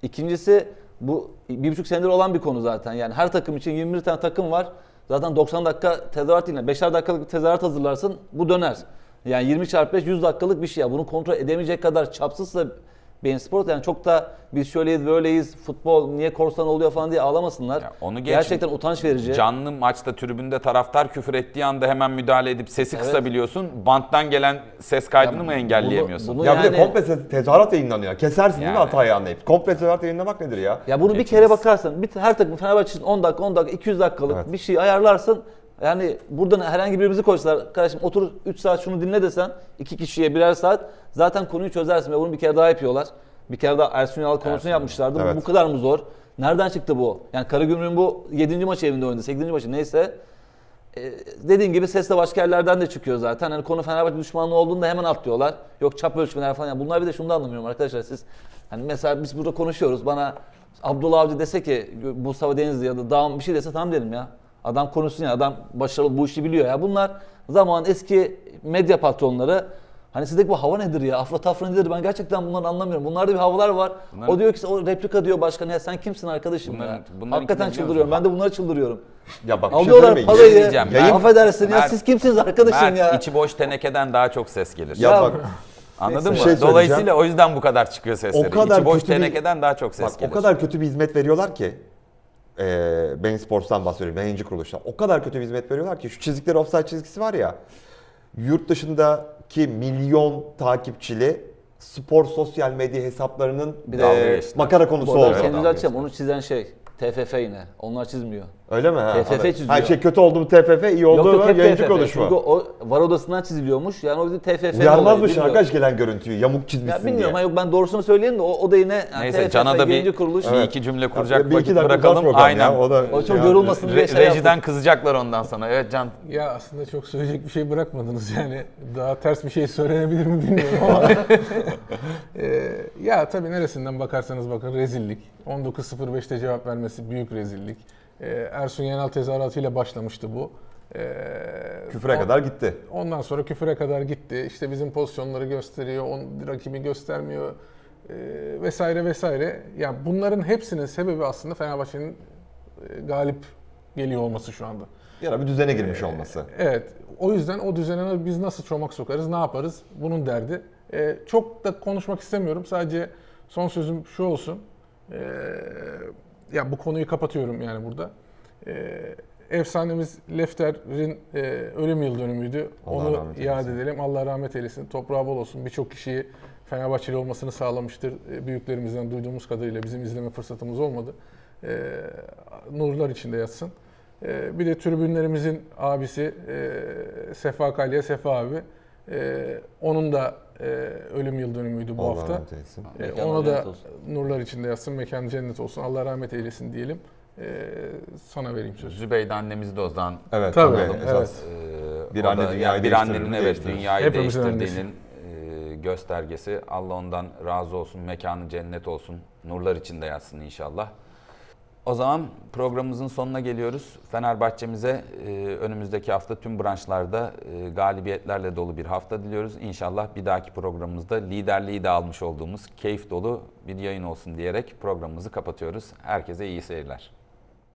İkincisi bu bir buçuk senedir olan bir konu zaten. Yani her takım için yirmi bir tane takım var. Zaten doksan dakika tezahürat değil. beşer dakikalık bir tezahürat hazırlarsın. Bu döner. Yani yirmi çarpı beş yüz dakikalık bir şey ya. Bunu kontrol edemeyecek kadar çapsızsa beyin spor yani çok da biz şöyleyiz böyleyiz futbol niye korsan oluyor falan diye ağlamasınlar. Ya onu geç, gerçekten utanç verici. Canlı maçta tribünde taraftar küfür ettiği anda hemen müdahale edip sesi evet. kısabiliyorsun. Banttan gelen ses kaydını ya mı engelleyebiliyorsun? Bunu, bunu ya yani, bir de komple tezahürat yayınlanıyor. Kesersin yani. Değil mi hatayı anlayıp? Komple tezahürat yayınlamak nedir ya? Ya bunu geçiniz. Bir kere bakarsan bir, her takım Fenerbahçe'nin on dakika on dakika iki yüz dakikalık evet. bir şey ayarlarsın. Yani buradan herhangi birimizi koysalar, kardeşim otur üç saat şunu dinle desen, iki kişiye birer saat zaten konuyu çözersin ve bunu bir kere daha yapıyorlar. Bir kere daha Ersun Yanal konusunu Ersun. yapmışlardı. Evet. Bu, bu kadar mı zor? Nereden çıktı bu? Yani Karagümrük'ün bu yedinci maçı evinde oynadı, sekizinci maçı neyse. Ee, dediğin gibi ses de başka yerlerden de çıkıyor zaten. Hani konu Fenerbahçe düşmanlığı olduğunda hemen atlıyorlar. Yok çap ölçmeler falan. Yani bunlar bir de şunu da anlamıyorum arkadaşlar siz. Hani mesela biz burada konuşuyoruz. Bana Abdullah Avcı dese ki Mustafa Denizli ya da Dağım bir şey dese tamam derim ya. Adam konuşsun ya, adam başarılı bu işi biliyor ya. Bunlar zaman eski medya patronları. Hani sizdeki bu hava nedir ya? Afra tafra nedir? Ben gerçekten bunları anlamıyorum. Bunlarda bir havalar var. Bunlar, o diyor ki o replika diyor başkan ya sen kimsin arkadaşım bunların, ya? Bunların hakikaten çıldırıyorum. Ben de bunlara çıldırıyorum. Ya bak alıyorlar şey parayı. Yayın, ben, affedersin Mert, ya siz kimsiniz arkadaşım Mert, ya? İçi boş tenekeden daha çok ses gelir. Ya, ya bak. Anladın mı? Şey dolayısıyla o yüzden bu kadar çıkıyor sesleri. O kadar İçi boş bir, tenekeden daha çok ses bak, gelir. O kadar kötü bir hizmet veriyorlar ki. Ee, Bein Sports'tan bahsediyorum, yayıncı kuruluştan. O kadar kötü hizmet veriyorlar ki şu çizikleri offside çizgisi var ya. Yurt dışındaki milyon takipçili spor sosyal medya hesaplarının e, makara konusu oldu. Onu çizen şey T F F yine. Onlar çizmiyor. Öyle mi? He, T F F çiziyor. Her şey kötü oldu mu T F F, iyi oldu mu yayıncı kuruluş mu? Çünkü o var odasından çiziliyormuş. Yani o bir T F F. Uyarmazmış arkadaş gelen görüntüyü. Yamuk çizmişsin ya bilmiyorum, diye. Yok ben doğrusunu söyleyeyim de o, o da yine yani neyse, T F F Can'a bir kuruluş. Evet. Bir iki cümle kuracak bir iki bırakalım. Aynen. Ya, o, da, o çok yani, yorulmasın diye re, şey yaptım. Rejiden kızacaklar ondan sonra. Evet Can. Ya aslında çok söyleyecek bir şey bırakmadınız yani. Daha ters bir şey söylenebilir mi bilmiyorum ama. Ya tabii neresinden bakarsanız bakın rezillik. on dokuz sıfır beşte cevap vermesi büyük rezillik. Ersun Yanal tezahüratıyla başlamıştı bu. Küfüre on, kadar gitti. Ondan sonra küfüre kadar gitti. İşte bizim pozisyonları gösteriyor, on, rakibi göstermiyor vesaire vesaire. Yani bunların hepsinin sebebi aslında Fenerbahçe'nin galip geliyor olması şu anda. Ya bir düzene girmiş olması. Evet. O yüzden o düzene biz nasıl çomak sokarız, ne yaparız? Bunun derdi. Çok da konuşmak istemiyorum. Sadece son sözüm şu olsun. Ya bu konuyu kapatıyorum yani burada. Ee, efsanemiz Lefter'in e, ölüm yıl dönümüydü. Allah onu iade edelim. Allah rahmet eylesin. Toprağı bol olsun. Birçok kişiyi Fenerbahçeli olmasını sağlamıştır. E, büyüklerimizden duyduğumuz kadarıyla bizim izleme fırsatımız olmadı. E, nurlar içinde yatsın. E, bir de tribünlerimizin abisi e, Sefa Kalya, Sefa abi. E, onun da Ee, ölüm yıl dönümüydü bu Allah hafta. Ee, ona da nurlar içinde yatsın, mekan cennet olsun, Allah rahmet eylesin diyelim. Ee, sana vereyim sözü. Zübeyde annemiz de o zaman. Evet, tabii. tabii. Evet. Ee, bir anne da, dünyayı yani bir annenin evet dünyayı hepimizin değiştirdiğinin e, göstergesi. Allah ondan razı olsun, mekanı cennet olsun, nurlar içinde yatsın inşallah. O zaman programımızın sonuna geliyoruz. Fenerbahçemize e, önümüzdeki hafta tüm branşlarda e, galibiyetlerle dolu bir hafta diliyoruz. İnşallah bir dahaki programımızda liderliği de almış olduğumuz keyif dolu bir yayın olsun diyerek programımızı kapatıyoruz. Herkese iyi seyirler.